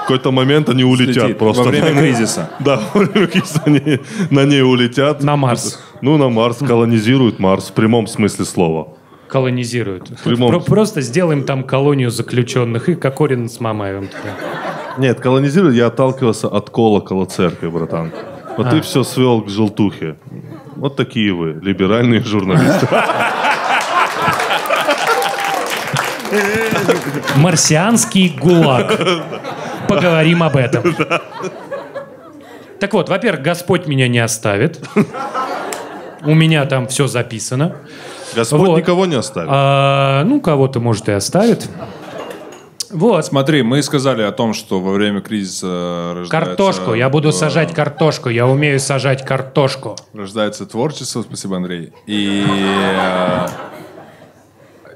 какой-то момент они улетят. Слетит. Просто. Во время кризиса. Да, во время кризиса они на ней улетят. На Марс. Ну, на Марс, колонизируют Марс в прямом смысле слова. Колонизируют. Просто сделаем там колонию заключенных и Кокорин с Мамаевым. Нет, колонизируют, я отталкивался от колокола церкви, братан. Вот ты все свел к желтухе. Вот такие вы, либеральные журналисты. Марсианский гулаг. Поговорим об этом. Так вот, во-первых, Господь меня не оставит. У меня там все записано. Господь никого не оставит. Ну, кого-то, может, и оставит. Вот. Смотри, мы сказали о том, что во время кризиса рождается... Картошку. Я буду сажать картошку. Я умею сажать картошку. Рождается творчество. Спасибо, Андрей. И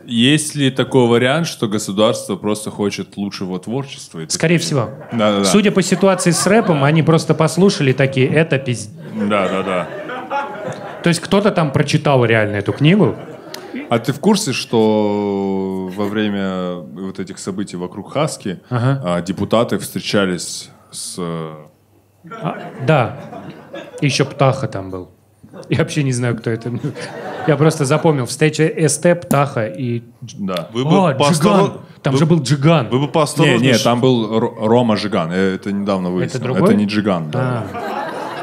есть ли такой вариант, что государство просто хочет лучшего творчества? Скорее всего. Да-да-да. Судя по ситуации с рэпом, они просто послушали такие, это пиздец. Да-да-да. То есть кто-то там прочитал реально эту книгу? А ты в курсе, что во время вот этих событий вокруг Хаски депутаты встречались с... Да. И еще Птаха там был. Я вообще не знаю, кто это. Я просто запомнил. Встреча СТ, Птаха и... Да. Джиган. Там же был Джиган. Вы бы поосторожнее. Нет, там был Рома Жиган. Это недавно выяснил. Это другой? Это не Джиган. Да.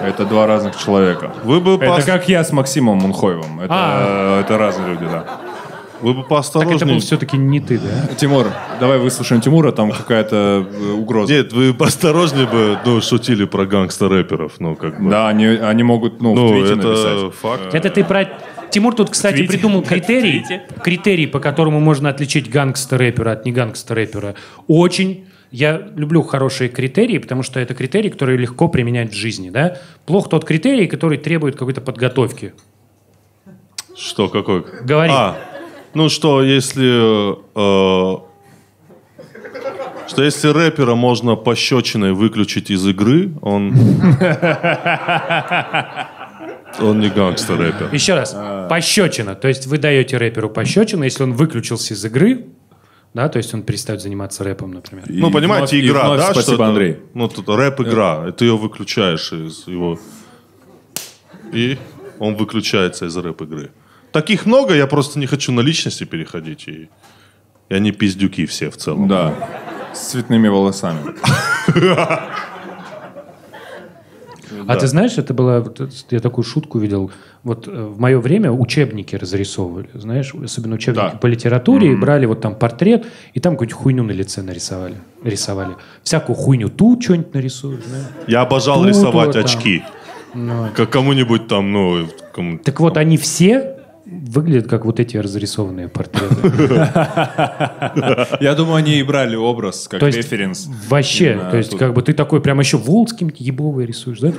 Это два разных человека. Вы бы это как я с Максимом Мунхоевым. Это разные люди, да. Вы бы поосторожнее. Так это был все-таки не ты, да? Тимур, давай выслушаем Тимура, там какая-то угроза. Нет, вы поосторожнее бы шутили про гангстер-рэперов. Ну, как бы. Да, они могут в твите написать. Факт. Это ты про... Тимур тут, кстати, придумал критерий, по которому можно отличить гангстер-рэпера от не гангстер-рэпера. Очень... Я люблю хорошие критерии, потому что это критерии, которые легко применять в жизни. Да? Плох тот критерий, который требует какой-то подготовки. Что, какой? Говори. Ну что, если... Что если рэпера можно пощечиной выключить из игры, он не гангстер-рэпер. Еще раз. Пощечина. То есть вы даете рэперу пощечину, если он выключился из игры... Да, то есть он перестает заниматься рэпом, например. Ну, понимаете, игра, да? Спасибо, Андрей. Ну, тут рэп-игра, ты ее выключаешь из его... И? он выключается из рэп-игры. Таких много, я просто не хочу на личности переходить. И они пиздюки все в целом. Да, с цветными волосами. А ты знаешь, это была... Я такую шутку видел. Вот в мое время учебники разрисовывали, знаешь, особенно учебники по литературе, и брали вот там портрет, и там какую-нибудь хуйню на лице рисовали. Всякую хуйню. Тут что-нибудь нарисуют. Я обожал рисовать очки. Как кому-нибудь там, ну... Так вот, они все... Выглядят как вот эти разрисованные портреты. Я думаю, они и брали образ как референс. Вообще, то есть как бы ты такой прям еще волцким ебовый рисуешь, да?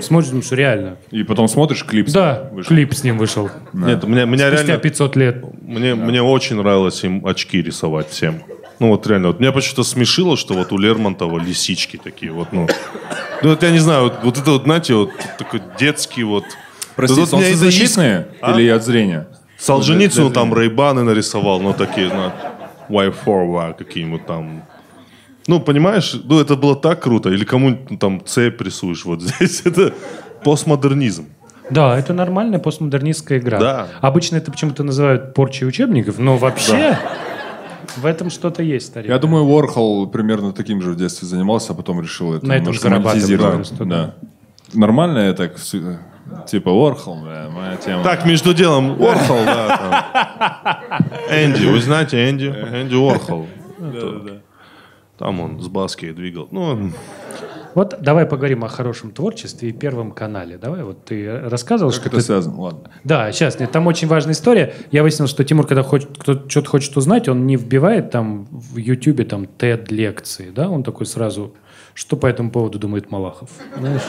Смотришь, думаешь, реально. И потом смотришь клип. Да, клип с ним вышел. Нет, меня реально... Спустя 500 лет. Мне очень нравилось им очки рисовать всем. Ну вот реально, вот меня почему-то смешило, что вот у Лермонтова лисички такие вот, ну... Ну вот я не знаю, вот это вот, знаете, вот такой детский вот... Прости, солнцезащитные или от зрения? Солженицыну там Рейбаны нарисовал, но такие, на Y4 какие-нибудь там. Ну, понимаешь, ну это было так круто. Или кому-нибудь там цепь рисуешь вот здесь. Это постмодернизм. Да, это нормальная постмодернистская игра. Да. Обычно это почему-то называют порчей учебников, но вообще... Да. В этом что-то есть, старик. Я думаю, Уорхол примерно таким же в детстве занимался, а потом решил это монетизировать. Да. Нормально я так... Типа Уорхол, бля, моя тема. Так, между делом, Уорхол, да. Энди, вы знаете Энди? Энди Уорхол. Там он с баски двигал. Вот давай поговорим о хорошем творчестве и Первом канале. Давай, вот ты рассказывал, что это связано, ладно. Да, сейчас, там очень важная история. Я выяснил, что Тимур, когда кто-то что-то хочет узнать, он не вбивает там в Ютубе там TED-лекции, да? Он такой сразу, что по этому поводу думает Малахов, знаешь?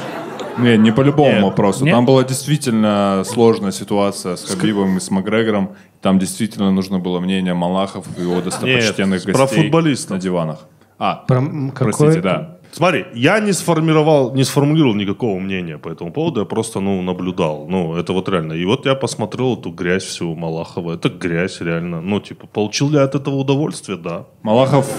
Нет, не по любому вопросу. Там была действительно сложная ситуация с Хабибом и с Макгрегором. Там действительно нужно было мнение Малахов и его достопочтенных гостей про футболистов на диванах. Простите, да. Смотри, я не сформулировал никакого мнения по этому поводу, я просто, наблюдал. Это вот реально. И вот я посмотрел эту грязь всю Малахова. Это грязь реально. Получил ли я от этого удовольствие? Да. Малахов?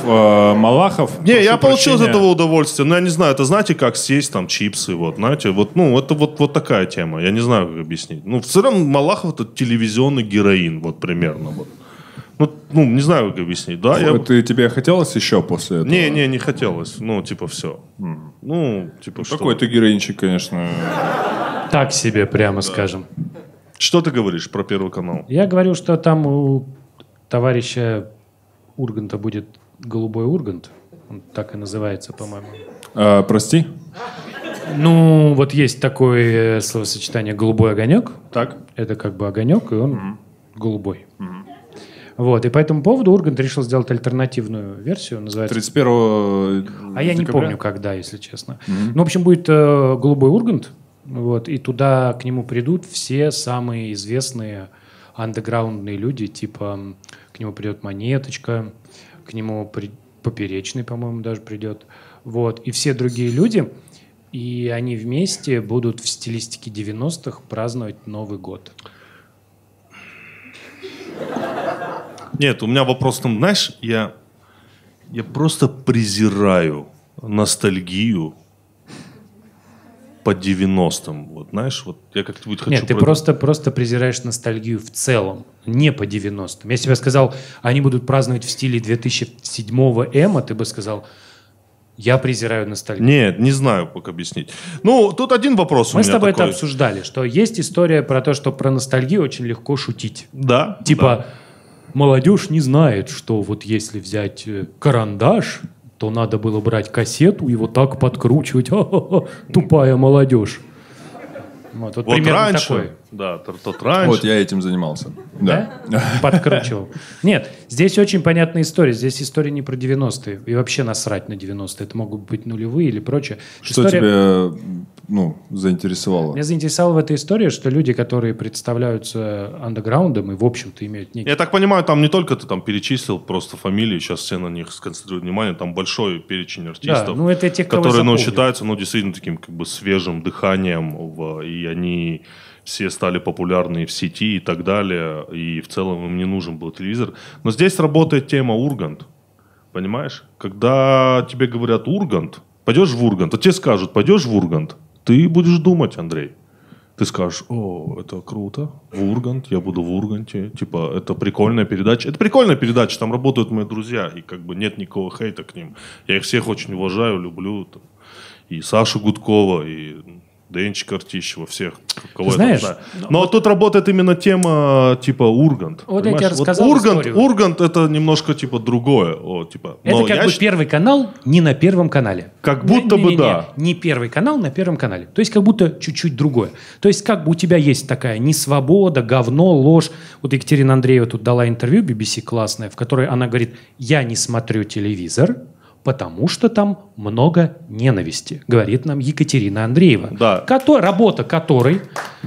Не, я получил от этого удовольствие. Но я не знаю, это знаете, как съесть там чипсы, вот, знаете, вот, это вот такая тема. Я не знаю, как объяснить. В целом Малахов — это телевизионный героин, вот примерно, вот. Не знаю, как объяснить, да? Тебе хотелось еще после этого? Не хотелось. Все. Что? Какой ты героинчик, конечно. Так себе, прямо скажем. Что ты говоришь про Первый канал? Я говорю, что там у товарища Урганта будет голубой Ургант. Он так и называется, по-моему. Прости? Вот есть такое словосочетание «голубой огонек». Так. Это как бы огонек, и он голубой. И по этому поводу Ургант решил сделать альтернативную версию, называется... 31 декабря? А я не помню, когда, если честно. В общем, будет «Голубой Ургант», и туда к нему придут все самые известные андеграундные люди, типа к нему придет Монеточка, к нему Поперечный, по-моему, даже придет, и все другие люди, и они вместе будут в стилистике 90-х праздновать Новый год. Нет, у меня вопрос там, знаешь, я просто презираю ностальгию по 90-м. Вот, знаешь, вот я как-нибудь хочу... Нет, ты просто презираешь ностальгию в целом, не по 90-м. Если бы я сказал, они будут праздновать в стиле 2007-го эма, ты бы сказал, я презираю ностальгию. Нет, не знаю, как объяснить. Тут один вопрос у меня. Мы с тобой это обсуждали, что есть история про то, что про ностальгию очень легко шутить. Да. Типа... Молодежь не знает, что вот если взять карандаш, то надо было брать кассету и вот так подкручивать. Ха-ха-ха, тупая молодежь. Вот примерно раньше, такой. Да, тот раньше. Вот я этим занимался. Да? Подкручивал. Нет, здесь очень понятная история. Здесь история не про 90-е. И вообще насрать на 90-е. Это могут быть нулевые или прочее. Что тебя заинтересовало? Меня заинтересовало в этой истории, что люди, которые представляются андеграундом и, в общем-то, имеют некий... Я так понимаю, там не только ты там перечислил просто фамилии, сейчас все на них сконцентрируют внимание, там большой перечень артистов, да, это те, которые считаются действительно таким как бы свежим дыханием, и они... Все стали популярны в сети и так далее. И в целом им не нужен был телевизор. Но здесь работает тема Ургант. Понимаешь? Когда тебе говорят Ургант, пойдешь в Ургант, а тебе скажут, пойдешь в Ургант, ты будешь думать, Андрей. ты скажешь, о, это круто, в Ургант, я буду в Урганте, типа, это прикольная передача. Это прикольная передача, там работают мои друзья, и как бы нет никакого хейта к ним. Я их всех очень уважаю, люблю. Там. И Сашу Гудкова, и Денчика Артищева, всех. Кого знаешь, это, да. Но вот тут работает именно тема, типа, Ургант. Вот понимаешь? Я тебе рассказал вот Ургант это немножко, типа, другое. О, типа. Это но как бы Первый канал не на Первом канале. Как будто бы, да. Не Первый канал на Первом канале. То есть, как будто чуть-чуть другое. То есть, как бы у тебя есть такая несвобода, говно, ложь. Вот Екатерина Андреева тут дала интервью BBC классное, в которой она говорит, я не смотрю телевизор, потому что там много ненависти, говорит нам Екатерина Андреева. Да. Работа которой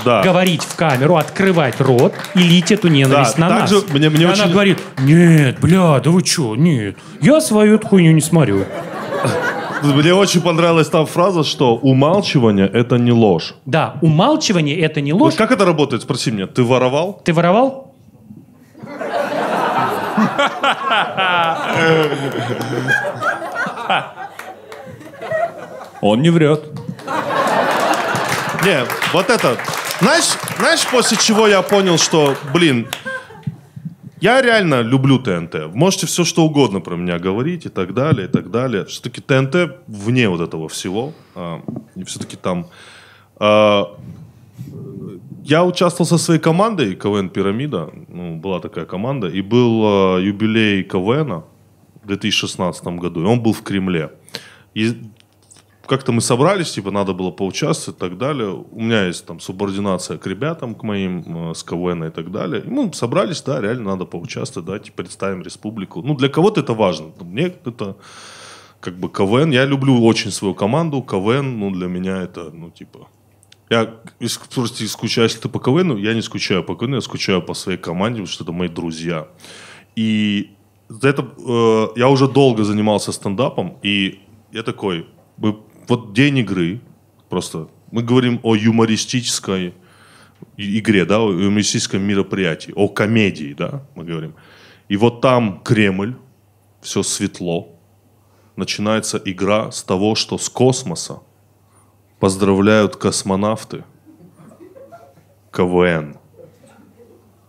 да. говорить в камеру, открывать рот и лить эту ненависть да. на также нас. Мне она очень... говорит, нет, бля, да вы чё, нет, я свою эту хуйню не смотрю. Мне очень понравилась там фраза, что умалчивание – это не ложь. Да, умалчивание – это не ложь. Вот как это работает, спроси меня, ты воровал? Ты воровал? Он не врет. Не, вот это... Знаешь, после чего я понял, что, блин, я реально люблю ТНТ. Можете все что угодно про меня говорить и так далее, и так далее. Все-таки ТНТ вне вот этого всего. И все-таки там... Я участвовал со своей командой, КВН «Пирамида», ну, была такая команда, и был юбилей КВНа в 2016 году, и он был в Кремле. И как-то мы собрались, типа, надо было поучаствовать и так далее. У меня есть там субординация к ребятам, к моим, с КВН и так далее. И мы собрались, да, реально надо поучаствовать, да, типа, представим республику. Ну, для кого-то это важно, мне это... Как бы КВН, я люблю очень свою команду, КВН, ну, для меня это, ну, типа... Я просто скучаю, если ты по КВНу, я не скучаю по КВНу, я скучаю по своей команде, потому что это мои друзья. И это, я уже долго занимался стендапом, и я такой, вот день игры, просто мы говорим о юмористической игре, да, о юмористическом мероприятии, о комедии, да, мы говорим. И вот там Кремль, все светло, начинается игра с того, что с космоса поздравляют космонавты, КВН.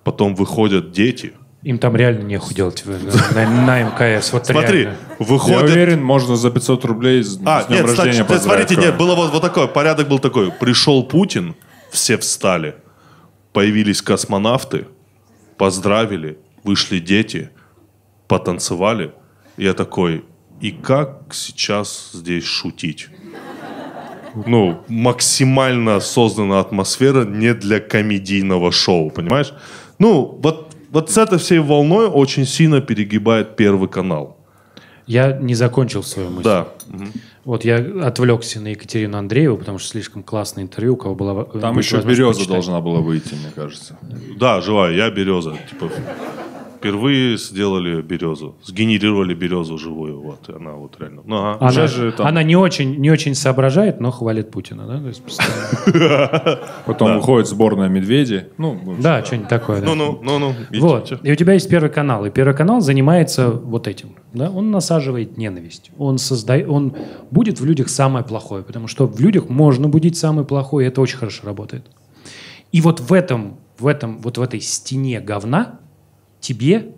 Потом выходят дети. Им там реально нехуй делать на МКС. Вот смотри, реально. Выходят... Я уверен, можно за 500 рублей с днем рождения поздравить. Смотрите, нет, было вот такое, порядок был такой. Пришел Путин, все встали, появились космонавты, поздравили, вышли дети, потанцевали. Я такой, и как сейчас здесь шутить? Ну, максимально создана атмосфера не для комедийного шоу, понимаешь? Ну, вот с этой всей волной очень сильно перегибает Первый канал. Я не закончил свою мысль. Да. Угу. Вот я отвлекся на Екатерину Андрееву, потому что слишком классное интервью, у кого была... Там еще Береза должна была выйти, мне кажется. Да, живая, я Береза. Типа, впервые сделали Березу, сгенерировали Березу живую, вот, и она вот реально... Ну, ага. Она же там... она не очень соображает, но хвалит Путина, да? То есть постоянно... Потом выходит сборная «Медведи». Ну, да, что-нибудь такое. Ну. Вот, и у тебя есть Первый канал, и Первый канал занимается вот этим, да? Он насаживает ненависть, он будет в людях самое плохое, потому что в людях можно будить самое плохое, и это очень хорошо работает. И вот в этой стене говна тебе,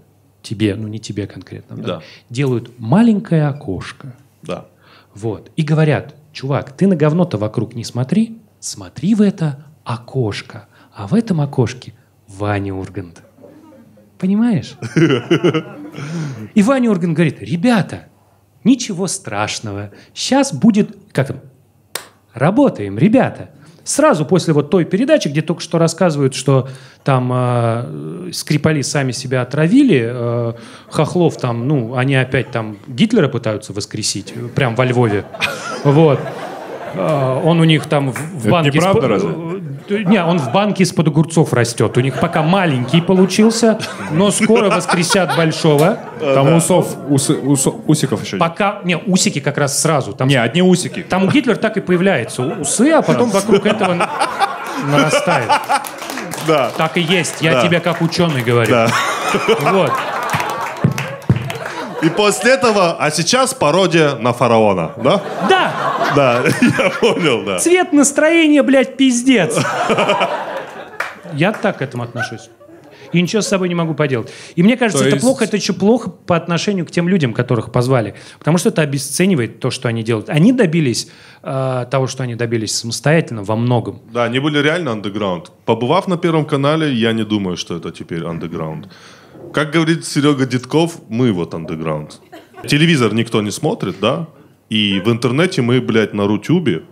ну не тебе конкретно, да. Да, делают маленькое окошко. Да. Вот. И говорят, чувак, ты на говно-то вокруг не смотри, смотри в это окошко. А в этом окошке Ваня Ургант. Понимаешь? И Ваня Ургант говорит, ребята, ничего страшного. Сейчас будет, как там, работаем, ребята. Сразу после вот той передачи, где только что рассказывают, что там Скрипали сами себя отравили, Хохлов там, ну, они опять там Гитлера пытаются воскресить, прям во Львове. Вот. Он у них там в банке... Это неправда разве? Не, он в банке из-под огурцов растет. У них пока маленький получился, но скоро воскресят большого. Там усиков еще нет. Пока, не, усики как раз сразу. Там, не, одни усики. Там у Гитлера так и появляются усы, а потом вокруг этого нарастает. Да. Так и есть, я тебе как ученый говорю. Да. Вот. И после этого, а сейчас пародия на фараона, да? Да! Да, я понял, да. Цвет настроения, блядь, пиздец. Я так к этому отношусь. И ничего с собой не могу поделать. И мне кажется, это плохо, это еще плохо по отношению к тем людям, которых позвали. Потому что это обесценивает то, что они делают. Они добились того, что они добились самостоятельно во многом. Да, они были реально андеграунд. Побывав на Первом канале, я не думаю, что это теперь андеграунд. Как говорит Серега Дедков, мы вот андеграунд. Телевизор никто не смотрит, да? И в интернете мы, блядь, на Рутюбе.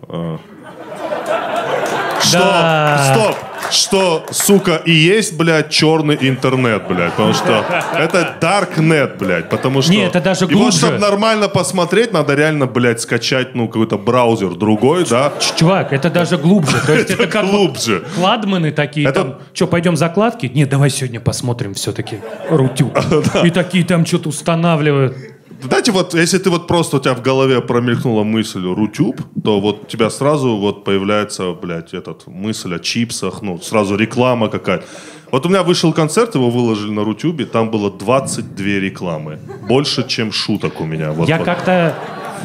Стоп! Что, сука, и есть, блядь, черный интернет, блядь, потому что это даркнет, блядь, потому что... Нет, это даже глубже. Его, чтобы нормально посмотреть, надо реально, блядь, скачать, ну, какой-то браузер другой, да? Чувак, это даже глубже. То есть это как глубже. Кладманы такие, это... там, что, пойдем закладки? Нет, давай сегодня посмотрим все-таки Рутюб. Да. И такие там что-то устанавливают. Знаете, вот, если ты вот просто у тебя в голове промелькнула мысль «Рутюб», то вот у тебя сразу вот появляется, блядь, мысль о чипсах, ну, сразу реклама какая-то. Вот у меня вышел концерт, его выложили на Рутюбе, там было 22 рекламы. Больше, чем шуток у меня. Вот, я вот. Как-то...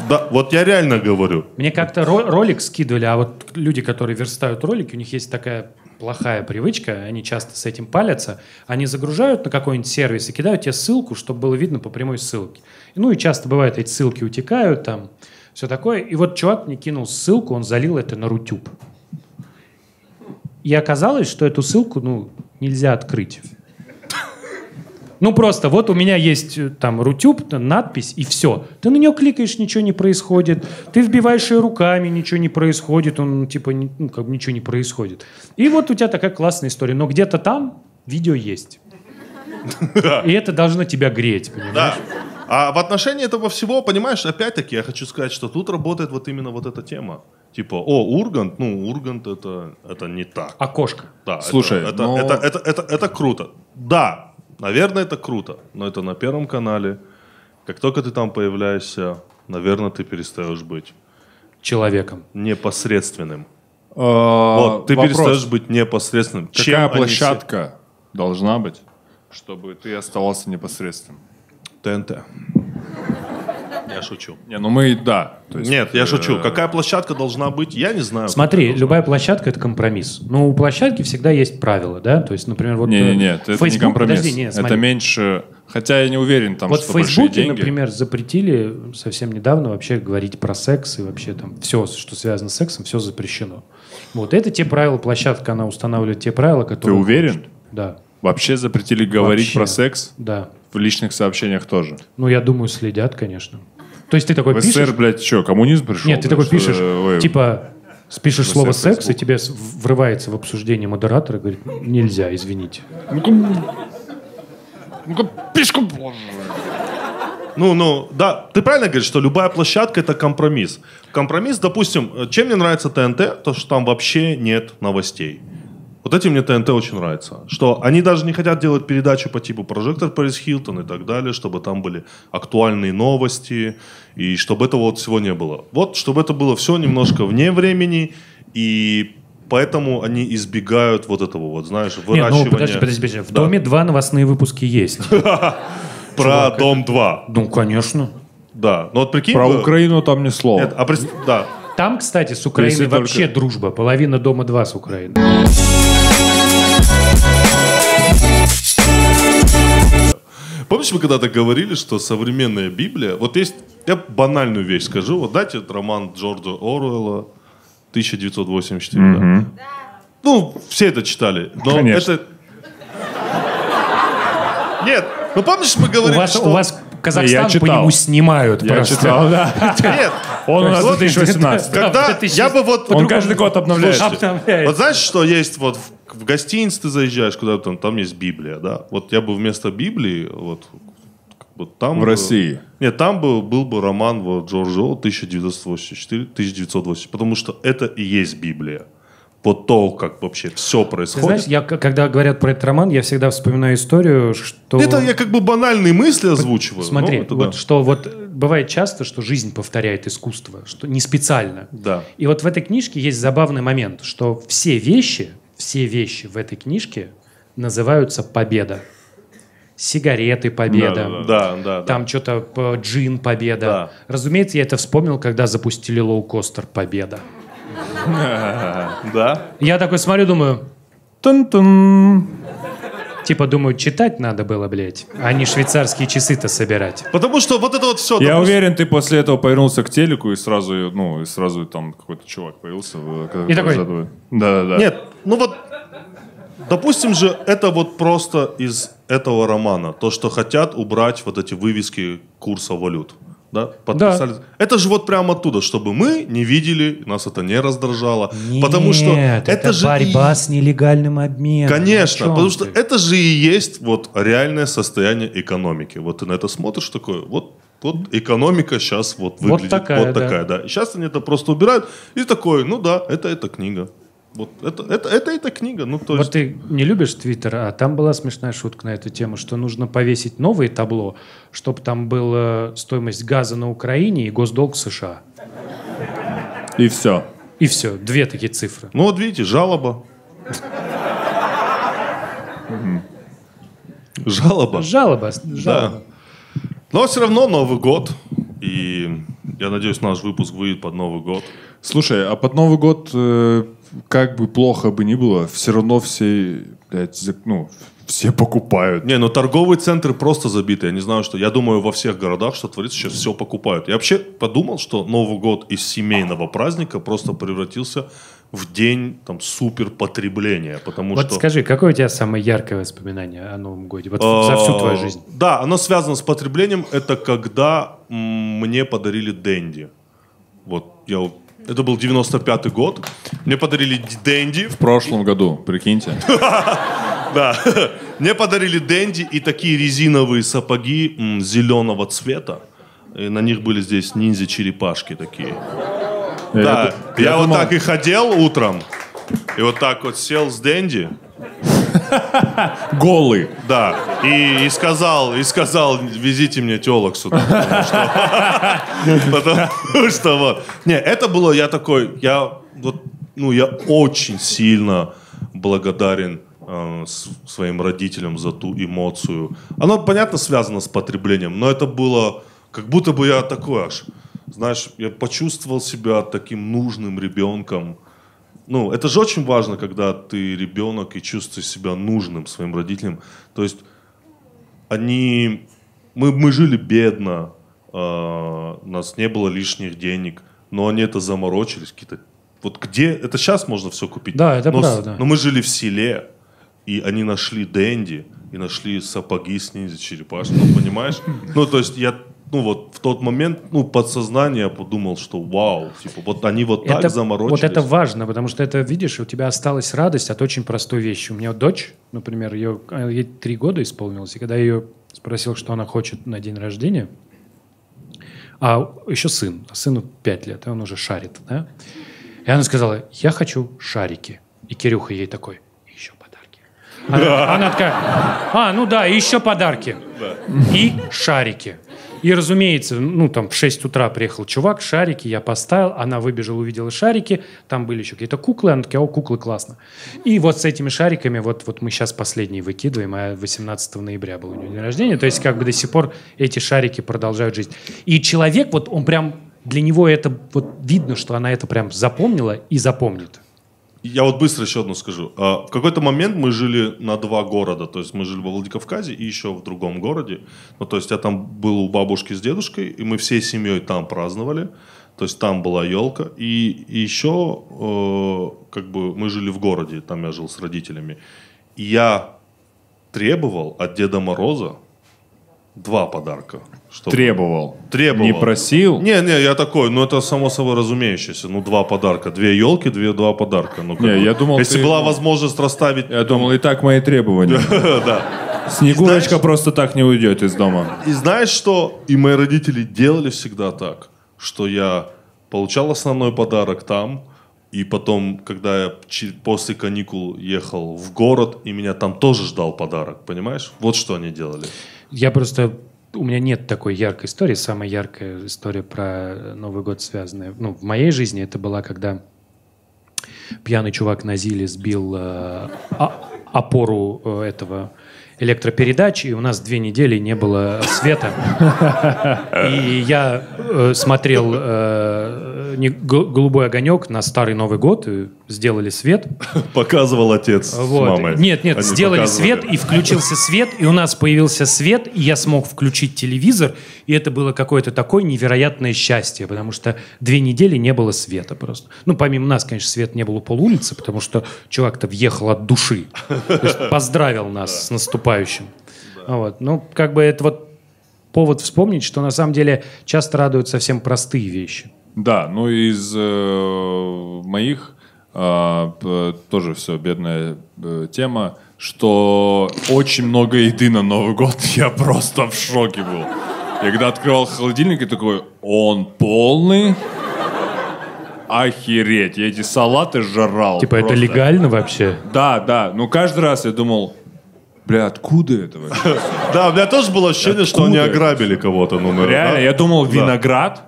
Да, вот я реально говорю. Мне как-то ролик скидывали, а вот люди, которые верстают ролики, у них есть такая... плохая привычка, они часто с этим палятся, они загружают на какой-нибудь сервис и кидают тебе ссылку, чтобы было видно по прямой ссылке. Ну и часто бывает, эти ссылки утекают, там, все такое. И вот чувак мне кинул ссылку, он залил это на Рутюб. И оказалось, что эту ссылку, ну, нельзя открыть. Ну просто вот у меня есть там Рутюб, надпись и все. Ты на нее кликаешь, ничего не происходит. Ты вбиваешь ее руками, ничего не происходит. Он типа, ну, как бы ничего не происходит. И вот у тебя такая классная история. Но где-то там видео есть. И это должно тебя греть, понимаешь? А в отношении этого всего, понимаешь, опять-таки я хочу сказать, что тут работает вот именно вот эта тема. Типа, о, Ургант, ну, Ургант это не так. Окошко. Да, слушай, это круто. Да. Наверное, это круто, но это на Первом канале. Как только ты там появляешься, наверное, ты перестаешь быть... человеком. Непосредственным. Вот, ты перестаешь быть непосредственным. Какая площадка должна быть, чтобы ты оставался непосредственным? ТНТ. Я шучу. Не, ну мы, да. Нет, я шучу. Какая площадка должна быть, я не знаю. Смотри, любая площадка — это компромисс. Но у площадки всегда есть правила, да? То есть, например, вот... Нет, это не компромисс. Подожди, нет, это меньше... Хотя я не уверен, там, вот что большие деньги. Вот в Фейсбуке, например, запретили совсем недавно вообще говорить про секс и вообще там все, что связано с сексом, все запрещено. Вот это те правила, площадка, она устанавливает те правила, которые... Ты уверен? Да. Вообще запретили говорить про секс? Да. В личных сообщениях тоже? Ну, я думаю, следят, конечно. То есть ты такой пишешь... В СССР, блядь, что, коммунизм пришел? Нет, ты такой пишешь, типа, спишешь слово «секс», и тебе врывается в обсуждение модератора и говорит, нельзя, извините. Ну-ка, пишку, боже. Ну, да, ты правильно говоришь, что любая площадка — это компромисс. Компромисс, допустим, чем мне нравится ТНТ, то, что там вообще нет новостей. Вот этим мне ТНТ очень нравится. Что они даже не хотят делать передачу по типу «Прожектор Пэрис Хилтон» и так далее, чтобы там были актуальные новости, и чтобы этого вот всего не было. Вот, чтобы это было все немножко вне времени, и поэтому они избегают вот этого вот, знаешь, выращивания... Подожди. В «Доме» 2 новостные выпуски есть. Про «Дом 2». Ну, конечно. Да. Ну вот прикинь... Про Украину там ни слова. Да. Там, кстати, с Украиной вообще дружба. Половина «Дома 2» с Украиной. Помнишь, мы когда-то говорили, что современная Библия... Вот есть... Я банальную вещь скажу. Вот дайте роман Джорджа Оруэлла 1984. Mm-hmm. Да. Ну, все это читали. Но конечно. Это... Нет. Ну, помнишь, мы говорили, что... У вас Казахстан по нему снимают. Я читал, да. Нет. Он у нас 2018. Когда я бы вот... Он каждый год обновляет. Вот знаешь, что есть вот... В гостиницу ты заезжаешь, куда там есть Библия, да? Вот я бы вместо Библии вот там... В России? Нет, там был бы роман Джорджа Оруэлла 1984-1980, потому что это и есть Библия. Вот то, как вообще все происходит. Ты знаешь, когда говорят про этот роман, я всегда вспоминаю историю, что... Это я как бы банальные мысли озвучиваю. Смотри, что бывает часто, что жизнь повторяет искусство, что не специально. Да. И вот в этой книжке есть забавный момент, что все вещи в этой книжке называются «Победа». Сигареты победа, там что-то джин победа. Да. Разумеется, я это вспомнил, когда запустили лоукостер победа. Да. Я такой смотрю, думаю, тун-тун. Типа, думаю, читать надо было, блядь, а не швейцарские часы-то собирать. Потому что вот это вот все... Я уверен, ты после этого повернулся к телеку, и сразу, ну, и сразу там какой-то чувак появился. И такой... Да-да-да. Нет, ну вот... Допустим же, это вот просто из этого романа. То, что хотят убрать вот эти вывески курса валют. Да? Подписали. Да. Это же вот прямо оттуда, чтобы мы не видели, нас это не раздражало. Нет, потому что это же борьба и... с нелегальным обменом. Конечно, потому что это же и есть вот реальное состояние экономики. Вот ты на это смотришь такое, вот экономика сейчас вот выглядит вот такая. Да. Сейчас они это просто убирают и такой, ну да, это книга. Вот это книга. Ну, то есть... Вот ты не любишь Твиттер, а там была смешная шутка на эту тему, что нужно повесить новое табло, чтобы там была стоимость газа на Украине и госдолг США. И все. И все. Две такие цифры. Ну вот видите, жалоба. Жалоба. Жалоба. Да. Но все равно Новый год. И я надеюсь, наш выпуск выйдет под Новый год. Слушай, а под Новый год... Как бы плохо бы ни было, все равно все, блядь, ну, все покупают. Не, ну торговые центры просто забиты. Я не знаю, что... Я думаю, во всех городах, что творится, сейчас все покупают. Я вообще подумал, что Новый год из семейного праздника просто превратился в день там суперпотребления. Потому вот что... скажи, какое у тебя самое яркое воспоминание о Новом годе? Вот за всю твою жизнь. Да, оно связано с потреблением. Это когда мне подарили Денди. Вот я... Это был 95-й год. Мне подарили Денди. В прошлом году, прикиньте. Да. Мне подарили Денди и такие резиновые сапоги зеленого цвета. И на них были здесь ниндзя-черепашки такие. Да. Я вот так и ходил утром. И вот так вот сел с Денди. Голый. Да. И сказал, везите мне телок сюда. Потому что вот... Не, это было, я такой, я очень сильно благодарен своим родителям за ту эмоцию. Оно, понятно, связано с потреблением, но это было, как будто бы я такой аж, знаешь, я почувствовал себя таким нужным ребенком. Ну, это же очень важно, когда ты ребенок и чувствуешь себя нужным своим родителям. То есть они... Мы жили бедно, у нас не было лишних денег, но они это заморочились. Какие-то... Вот где... Это сейчас можно все купить. Да, это правда. Но мы жили в селе, и они нашли Денди, и нашли сапоги снизу, черепашки, ну, понимаешь? Ну, то есть я... Ну вот в тот момент, ну, подсознание подумал, что вау, типа, вот они вот так заморочились. Вот это важно, потому что это, видишь, у тебя осталась радость от очень простой вещи. У меня вот дочь, например, ей 3 года исполнилось, и когда я ее спросил, что она хочет на день рождения, а еще сыну 5 лет, и он уже шарит, да? И она сказала, я хочу шарики. И Кирюха ей такой, еще подарки. Она такая, ну да, еще подарки. И шарики. И, разумеется, ну, там в 6 утра приехал чувак, шарики я поставил, она выбежала, увидела шарики, там были еще какие-то куклы, она такая, о, куклы, классно. И вот с этими шариками вот мы сейчас последние выкидываем, а 18 ноября был у нее день рождения, то есть как бы до сих пор эти шарики продолжают жить. И человек, вот он прям, для него это, вот видно, что она это прям запомнила и запомнит. Я вот быстро еще одну скажу. В какой-то момент мы жили на 2 города. То есть мы жили во Владикавказе и еще в другом городе. Ну, то есть я там был у бабушки с дедушкой, и мы всей семьей там праздновали. То есть там была елка. И еще как бы мы жили в городе, там я жил с родителями. И я требовал от Деда Мороза 2 подарка. Чтобы... Требовал. Не просил? Не, я такой, ну это само собой разумеющееся. Ну 2 подарка. 2 елки, 2 подарка. Ну, не, я думал, если была возможность расставить... Я думал, и так мои требования. Да. Снегурочка просто так не уйдет из дома. И знаешь что? И мои родители делали всегда так, что я получал основной подарок там, и потом, когда я после каникул ехал в город, и меня там тоже ждал подарок, понимаешь? Вот что они делали. Я просто... У меня нет такой яркой истории. Самая яркая история про Новый год связанная... Ну, в моей жизни это была, когда пьяный чувак на Зиле сбил опору этого электропередач, и у нас 2 недели не было света. И я смотрел «Голубой огонек» на Старый Новый год, сделали свет. Показывал отец вот. С мамой. Нет, нет, они сделали показывали. Свет, и включился свет, и у нас появился свет, и я смог включить телевизор, и это было какое-то такое невероятное счастье, потому что 2 недели не было света просто. Ну, помимо нас, конечно, свет не было у полулицы, потому что чувак-то въехал от души. То есть поздравил нас с наступающим. Да. Вот. Ну, как бы это вот повод вспомнить, что на самом деле часто радуют совсем простые вещи. Да, ну из моих тоже все бедная тема, что очень много еды на Новый год. Я просто в шоке был. Я когда открывал холодильник, я такой, он полный? Охереть, я эти салаты жрал. Типа просто. Это легально вообще? Да, да, но каждый раз я думал, бля, откуда это вообще? Да, у меня тоже было ощущение, что они ограбили кого-то. Реально, я думал, виноград.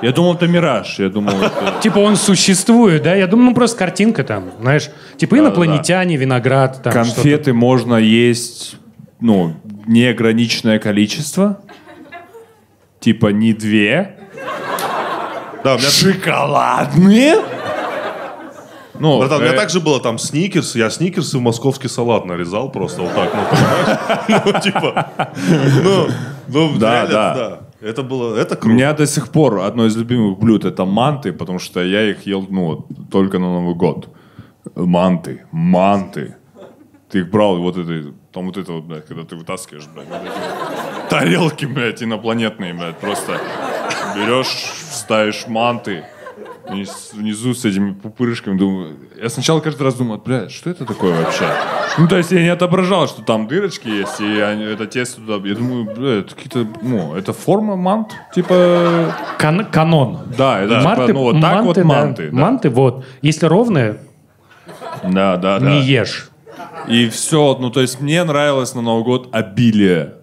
Я думал, это мираж. Я думал, это... Типа он существует, да? Я думал, ну просто картинка там, знаешь. Типа инопланетяне, виноград. Там, конфеты можно есть, ну, неограниченное количество. Типа не 2. Да, у меня... Шоколадные? Ну, братан, у меня также было там сникерсы. Я сникерсы в московский салат нарезал просто вот так. Ну, типа... Ну, да. Это было, это круто. У меня до сих пор одно из любимых блюд — это манты, потому что я их ел, ну, только на Новый год. Манты. Ты их брал, вот это, там вот это вот, блядь, когда ты вытаскиваешь, блядь, вот эти тарелки, блядь, инопланетные, блядь, просто берешь, ставишь манты внизу с этими пупырышками, думаю, я сначала каждый раз думал, блядь, что это такое вообще? Ну, то есть я не отображал, что там дырочки есть, и это тесто туда... Я думаю, бля, это какие-то... Ну, это форма мант, типа... Канон. Да, это манты, типа, ну, вот так манты, вот манты. Да. Манты, вот. Если ровные, не ешь. И все, ну, то есть мне нравилось на Новый год обилие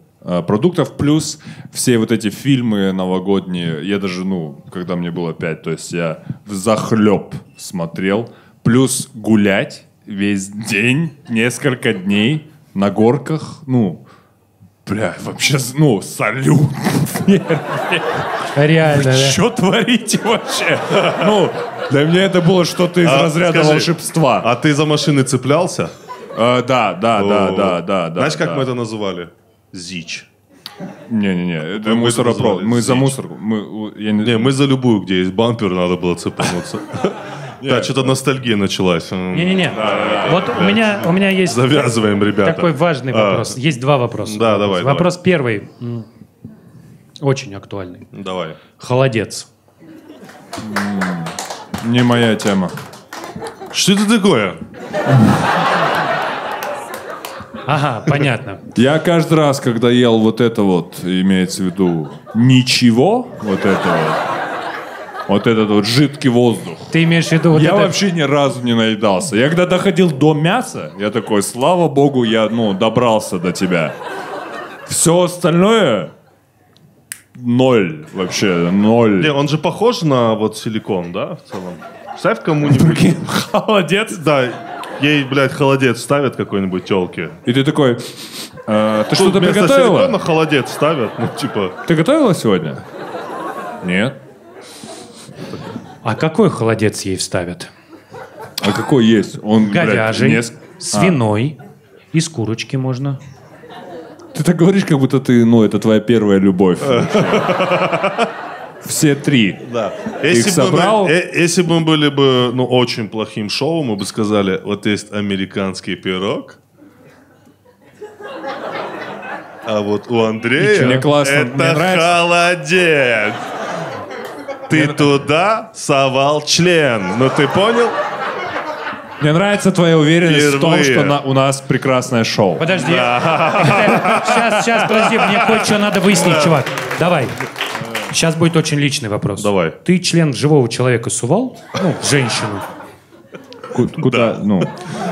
продуктов, плюс все вот эти фильмы новогодние. Я даже, ну, когда мне было 5, то есть я взахлеб смотрел. Плюс гулять. Весь день, несколько дней на горках, ну, бля, вообще, ну, салют. Реально, да? Что творите вообще? Ну, для меня это было что-то из разряда волшебства. А ты за машины цеплялся? Да. Знаешь, как мы это называли? Зич. Не-не-не, это мусоропровод. Мы за мусорку. Не, мы за любую, где есть бампер, надо было цепануться. Да, что-то ностальгия началась. Не-не-не. Вот у меня есть... Завязываем, ребята. Такой важный вопрос. Есть 2 вопроса. Да, давай. Вопрос первый. Очень актуальный. Давай. Холодец. Не моя тема. Что это такое? Ага, понятно. Я каждый раз, когда ел вот это вот, имеется в виду ничего, вот это вот, вот этот вот жидкий воздух. Ты имеешь в виду вот я это... вообще ни разу не наедался. Я когда доходил до мяса, я такой, слава богу, я, ну, добрался до тебя. Все остальное... 0 вообще, 0. Не, он же похож на вот силикон, да, в целом? Ставь кому-нибудь... Холодец. Да, ей, блядь, холодец ставят какой-нибудь тёлке. И ты такой, ты что-то приготовила? Вместо силикона холодец ставят, ну, типа... Ты готовила сегодня? Нет. А какой холодец ей вставят? А какой есть? Он, говяжий, блядь, свиной, из курочки можно. Ты так говоришь, как будто ты, ну, это твоя первая любовь. Все 3. Да. Если бы мы были бы, ну, очень плохим шоу, мы бы сказали, вот есть американский пирог. А вот у Андрея это холодец. Ты туда совал член. Ну ты понял? Мне нравится твоя уверенность в том, что у нас прекрасное шоу. Подожди. Сейчас, подожди, мне кое-что надо выяснить, чувак. Давай. Сейчас будет очень личный вопрос. Давай. Ты член живого человека сувал? Ну, женщину. Куда? Ну.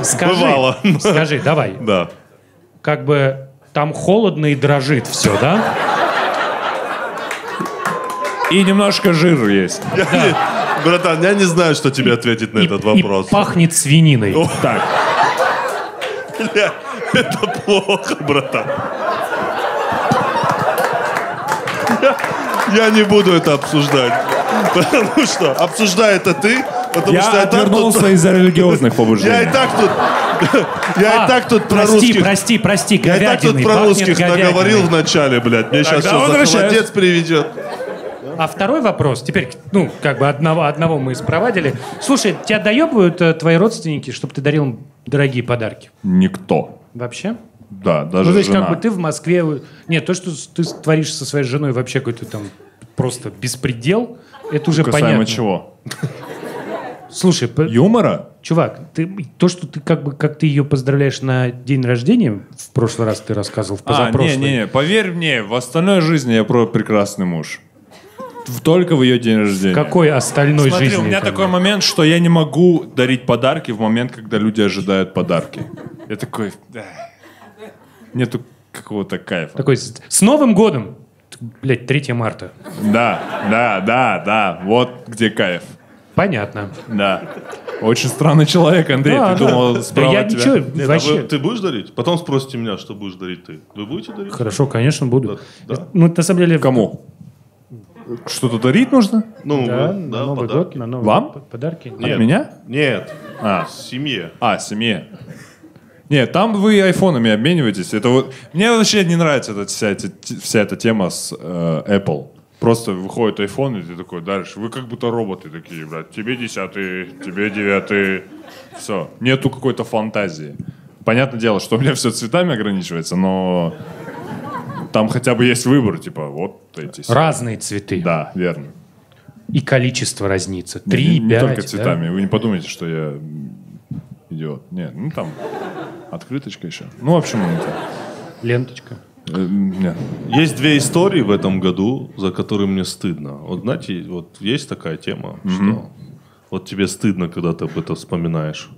Скажи, давай. Да. Как бы там холодно и дрожит все, да? И немножко жир есть. Да. Братан, я не знаю, что тебе ответить на этот вопрос. И пахнет свининой. Так. Бля, Это плохо, братан. Я не буду это обсуждать. Потому что обсуждай это ты. Я отвернулся из-за религиозных побуждений. Я и так тут про русских... Прости, говядины. Я и так тут про русских наговорил в начале, блядь. Мне сейчас все за холодец приведет. А второй вопрос, теперь, ну, как бы одного мы спровадили. Слушай, тебя доебывают твои родственники, чтобы ты дарил им дорогие подарки? Никто. Вообще? Да, даже жена. Ну, то есть, как бы ты в Москве... Нет, то, что ты творишь со своей женой вообще какой-то там просто беспредел, это уже понятно. Касаемо чего? Слушай, юмора? Чувак, то, что ты как ты ее поздравляешь на день рождения, в прошлый раз ты рассказывал, в позапрошлый. Не, поверь мне, в остальной жизни я про прекрасный муж. Только в ее день рождения. В какой остальной жизни? Смотри, у меня такой момент, что я не могу дарить подарки в момент, когда люди ожидают подарки. Я такой... Нету какого-то кайфа. Такой, с Новым годом! Блядь, 3 марта. Да. Вот где кайф. Понятно. Да. Очень странный человек, Андрей. Да, ты думал справа да от тебя? Ничего, вообще... Ты будешь дарить? Потом спросите меня, что будешь дарить ты. Вы будете дарить? Хорошо, конечно, буду. Да. Ну, на самом деле... Кому? Что-то дарить нужно? Ну, да, на Новый подарки. Год, на Новый Вам? Год подарки. Нет. От меня? Нет. Семье. Семье. Нет, там вы айфонами обмениваетесь. Это вот... Мне вообще не нравится вся эта тема с Apple. Просто выходит iPhone, и ты такой дальше. Вы как будто роботы такие, блядь. Тебе 10-й, тебе 9-й. Все. Нету какой-то фантазии. Понятное дело, что у меня все цветами ограничивается, но... Там хотя бы есть выбор, типа, вот эти. Разные цветы. Да, верно. И количество разнится. 3, 5, не только цветами. Да? Вы не подумайте, что я идиот. Нет, ну там открыточка еще. Ну, в общем, это... Ленточка. Нет. Есть две истории в этом году, за которые мне стыдно. Вот знаете, вот есть такая тема, что вот тебе стыдно, когда ты об этом вспоминаешь.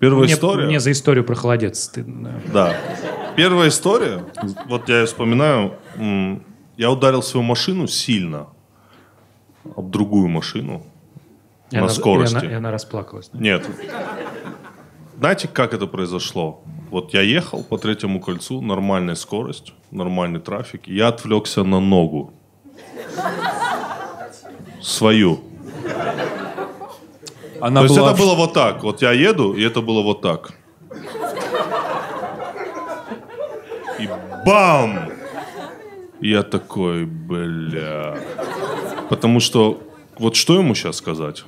Первая история... Мне за историю про холодец стыдно. Да. Первая история, вот я вспоминаю, я ударил свою машину сильно об другую машину на скорости. И она расплакалась. Нет. Знаете, как это произошло? Вот я ехал по третьему кольцу, нормальная скорость, нормальный трафик, и я отвлекся на ногу. Свою. Она То была... есть это было вот так. Вот я еду, и это было вот так. И бам! И я такой, бля... Потому что... Вот что ему сейчас сказать?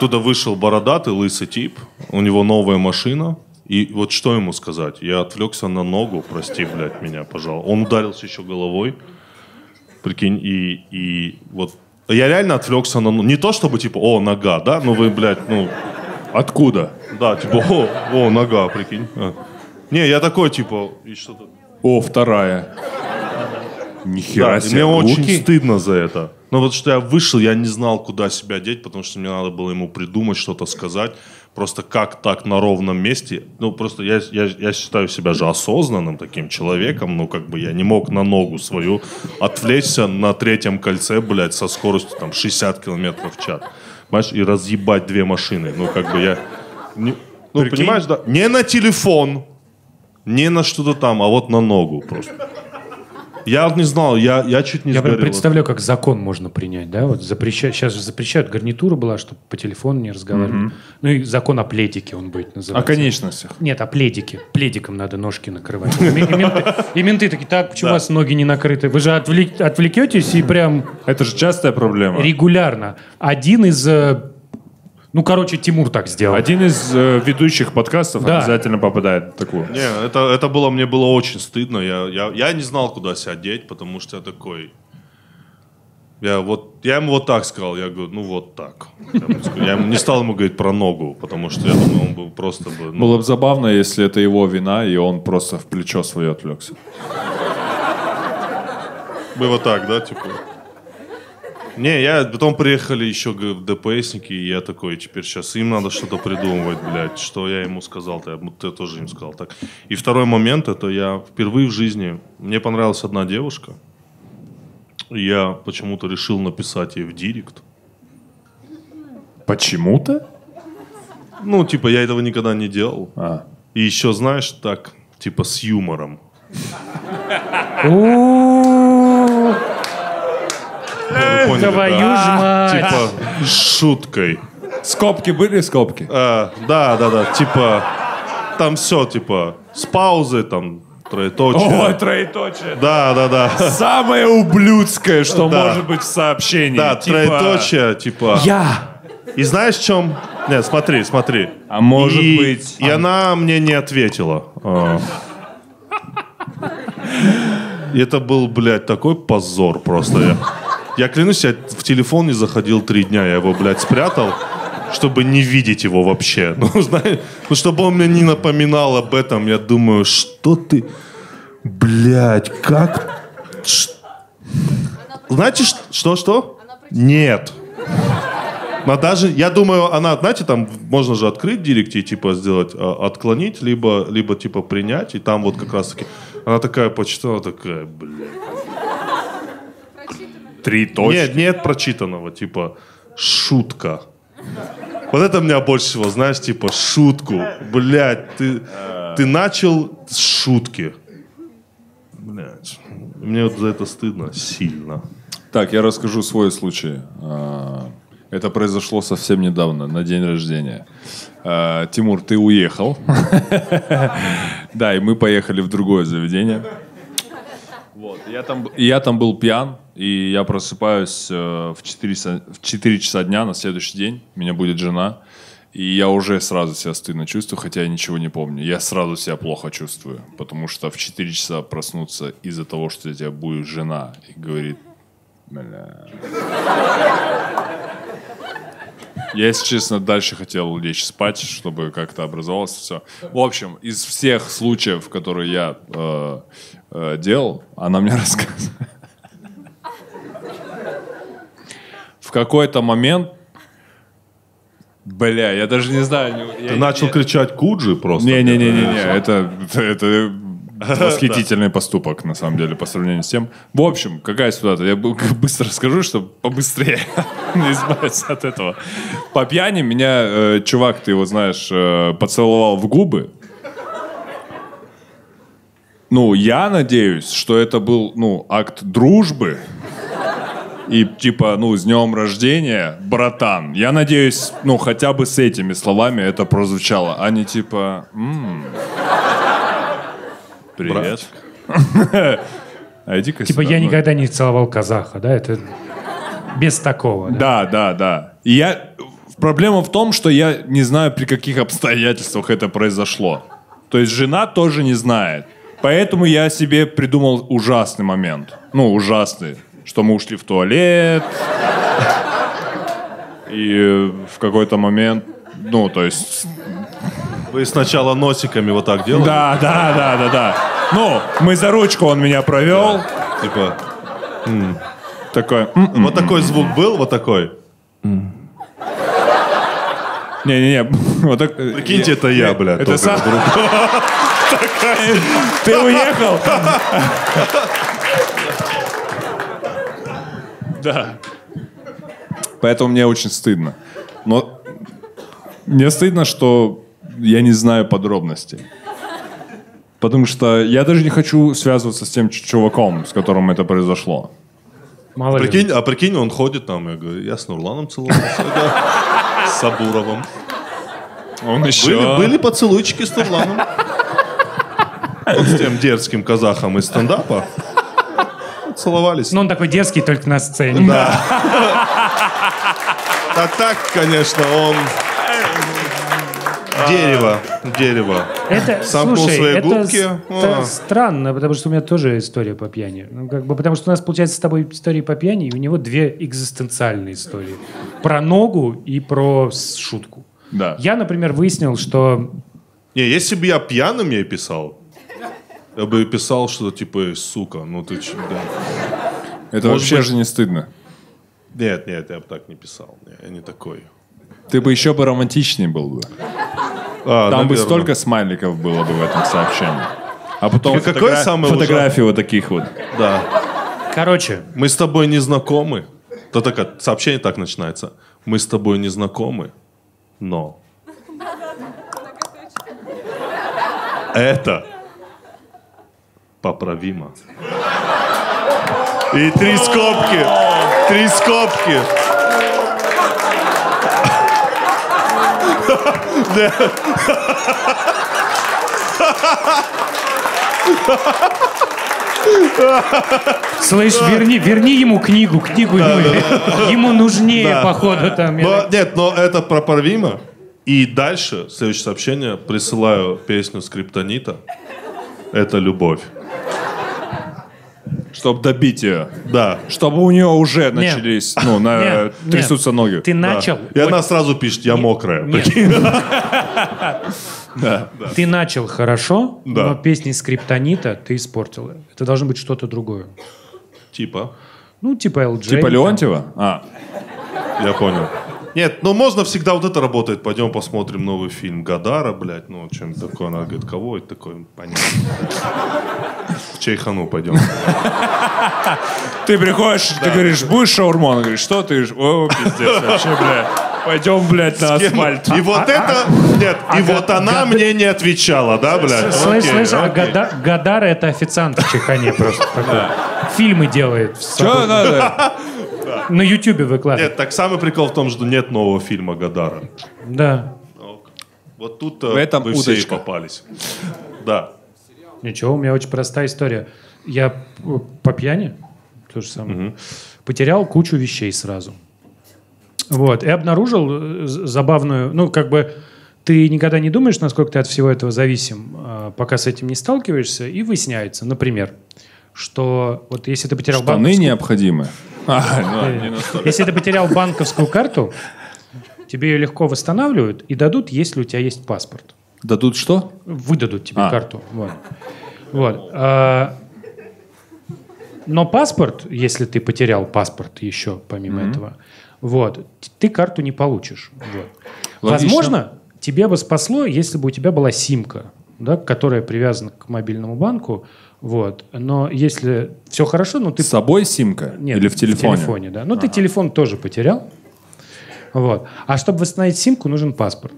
Туда вышел бородатый, лысый тип. У него новая машина. И вот что ему сказать? Я отвлекся на ногу. Прости, блядь, меня, пожалуйста. Он ударился еще головой. Прикинь, и вот... Я реально отвлекся на... Не то, чтобы типа, о, нога, да? Ну вы, блядь, ну... Откуда? Да, типа, о, нога, прикинь. Не, я такой, типа... И что-то... О, вторая. Нихера себе. Мне очень стыдно за это. Но вот что я вышел, я не знал, куда себя деть, потому что мне надо было ему придумать, что-то сказать. Просто как так на ровном месте? Ну, просто я считаю себя же осознанным таким человеком, ну, как бы я не мог на ногу свою отвлечься на третьем кольце, блядь, со скоростью, там, 60 километров в час. Понимаешь? И разъебать две машины. Ну, как бы я... Не, ну, прикинь? Понимаешь, да? Не на телефон, не на что-то там, а вот на ногу просто. Я не знал, я чуть не сгорел. Я представляю, как закон можно принять, да? Вот сейчас же запрещают, гарнитура была, чтобы по телефону не разговаривать. Ну и закон о пледике он будет называться. О конечностях. Нет, о пледике. Пледиком надо ножки накрывать. И менты такие, так, почему у вас ноги не накрыты? Вы же отвлекетесь и прям... Это же частая проблема. Регулярно. Один из... Ну, короче, Тимур так сделал. Один из ведущих подкастов обязательно попадает в такую. Не, это было, мне было очень стыдно. Я не знал, куда себя деть, потому что я такой... Я ему вот так сказал. Я говорю, ну вот так. Я не стал ему говорить про ногу, потому что я думаю, он был просто... Было бы забавно, если это его вина, и он просто в плечо свое отвлекся. Мы вот так, да, типа... Не, потом приехали еще ДПСники, и я такой, теперь сейчас им надо что-то придумывать, блядь, что я ему сказал-то, я тоже им сказал так. И второй момент, это я впервые в жизни, мне понравилась одна девушка, и я почему-то решил написать ей в директ. Почему-то? Ну, типа, я этого никогда не делал. И еще, знаешь, так, типа с юмором. Твою ж мать! Типа с шуткой. Скобки были, скобки? Да. Типа там все, типа с паузы, там троеточие. О, троеточие. Да. Самое ублюдское, что может быть в сообщении. Да, троеточие, типа... Я! И знаешь, в чем... Нет, смотри. А может быть... И она мне не ответила. Это был, блядь, такой позор просто. Я клянусь, я в телефон не заходил 3 дня. Я его, блядь, спрятал, чтобы не видеть его вообще. Ну, знаешь, ну, чтобы он мне не напоминал об этом. Я думаю, что ты... Блядь, как... Знаете, что? Нет. Но даже, я думаю, она, знаете, там можно же открыть директ и типа сделать, отклонить, либо типа принять, и там вот как раз таки, она такая почитала, такая, блядь. 3 точки. Нет прочитанного, типа, шутка. Вот это меня больше всего, знаешь, типа, шутку. Блядь, ты начал с шутки. Блядь, мне вот за это стыдно сильно. Так, я расскажу свой случай. Это произошло совсем недавно, на день рождения. Тимур, ты уехал. Да, и мы поехали в другое заведение. Я там был пьян, и я просыпаюсь в 4 часа дня на следующий день. Меня будет жена. И я уже сразу себя стыдно чувствую, хотя я ничего не помню. Я сразу себя плохо чувствую, потому что в 4 часа проснуться из-за того, что у тебя будет жена, и говорит... Бля. Я, если честно, дальше хотел лечь спать, чтобы как-то образовалось все. В общем, из всех случаев, которые я делал, она мне рассказывала. В какой-то момент, бля, я даже не знаю. Ты начал кричать «Куджи» просто? Не, это восхитительный поступок, на самом деле, по сравнению с тем. В общем, какая ситуация? Я быстро расскажу, чтобы побыстрее избавиться от этого. По пьяни меня чувак, ты его знаешь, поцеловал в губы. Ну, я надеюсь, что это был, ну, акт дружбы. И типа, ну, с днем рождения, братан. Я надеюсь, ну, хотя бы с этими словами это прозвучало. А не типа... Привет. А иди-ка типа сюда, я никогда не целовал казаха, да? Это без такого. Да. И я... Проблема в том, что я не знаю, при каких обстоятельствах это произошло. То есть жена тоже не знает. Поэтому я себе придумал ужасный момент. Ну, ужасный. Что мы ушли в туалет. И в какой-то момент... Ну, то есть... Вы сначала носиками вот так делали? Да. Ну, мы за ручку, он меня провел. Да. Типа... Такой... Вот такой звук был? Вот такой? Не. Вот так... Прикиньте, это я, бля. Это сам... Ты уехал? Да. Поэтому мне очень стыдно. Но мне стыдно, что я не знаю подробностей. Потому что я даже не хочу связываться с тем чуваком, с которым это произошло. Прикинь, он ходит там, я говорю, я с Нурланом целовался, с Сабуровым. Были поцелуйчики с Нурланом. С тем дерзким казахом из стендапа. Целовались. Ну, он такой дерзкий, только на сцене. Да. А так, конечно, он... Дерево. Сампул своей губки. Это странно, потому что у меня тоже история по пьяни. Ну, как бы, потому что у нас, получается, с тобой история по пьяни, и у него 2 экзистенциальные истории. Про ногу и про шутку. Да. Я, например, выяснил, что... Не, если бы я пьяным ей писал, я бы писал, что типа, сука, ну ты че, да. Это может вообще быть... же не стыдно. Нет, я бы так не писал. Я не такой. Ты бы еще бы романтичнее был бы. Там наверное. Бы столько смайликов было бы в этом сообщении. А потом фотографии вот таких вот. Да. Короче. Мы с тобой не знакомы. То такое сообщение так начинается. Мы с тобой не знакомы, но... Это поправимо. И три скобки. Три скобки. Слышь, верни ему книгу. Книгу ему нужнее, походу, там. Нет, но это поправимо. И дальше, следующее сообщение, присылаю песню Скриптонита. Это любовь. Чтобы добить ее. Да. Чтобы у нее уже начались, ну, трясутся ноги. Ты начал. И она сразу пишет, я мокрая. Ты начал хорошо, но песни Скриптонита ты испортил. Это должно быть что-то другое. Типа? Ну, типа ЛД. Типа Леонтьева? А. Я понял. Нет, ну можно всегда вот это работает. Пойдем посмотрим новый фильм Годара, блядь, ну чем такое. Она говорит, кого это такое? Понятно. В чайхану пойдем. Ты приходишь, ты говоришь, будешь шаурму? Она говорит, что ты? О, пиздец, вообще, блядь. Пойдем, блядь, на асфальт. И вот это... Нет, и вот она мне не отвечала, да, блядь? Слышь, а Годар — это официант в чайхане просто. Фильмы делает. Что надо? Да. На Ютубе выкладывают. Нет, так самый прикол в том, что нет нового фильма Годара. Да. Вот тут вы все и попались. Да. Ничего, у меня очень простая история. Я по пьяни, то же самое, потерял кучу вещей сразу. Вот. И обнаружил забавную... Ну, как бы ты никогда не думаешь, насколько ты от всего этого зависим, пока с этим не сталкиваешься, и выясняется, например, что вот если ты потерял банковскую... Штаны необходимы. Если ты потерял банковскую карту, тебе ее легко восстанавливают и дадут, если у тебя есть паспорт. Дадут что? Выдадут тебе карту. Вот. Но паспорт, если ты потерял паспорт еще помимо этого, вот, ты карту не получишь. Возможно, тебе бы спасло, если бы у тебя была симка, которая привязана к мобильному банку. Вот. Но если все хорошо, но ты... С собой симка? Нет, или в телефоне? В телефоне, да. Но ты телефон тоже потерял. Вот. А чтобы восстановить симку, нужен паспорт.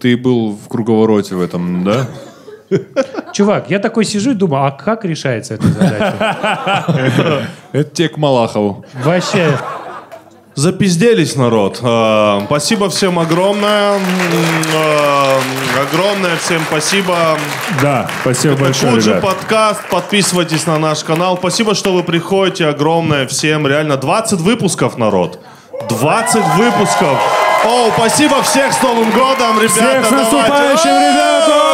Ты был в круговороте в этом, да? Чувак, я такой сижу и думаю, а как решается эта задача? Это тебе к Малахову. Вообще. Запизделись, народ. Спасибо всем огромное. Огромное всем спасибо. Да, спасибо большое, ребят. Куджи подкаст. Подписывайтесь на наш канал. Спасибо, что вы приходите. Огромное всем. Реально, 20 выпусков, народ. 20 выпусков. О, спасибо всех с Новым годом, ребята. Всех с наступающим, ребята.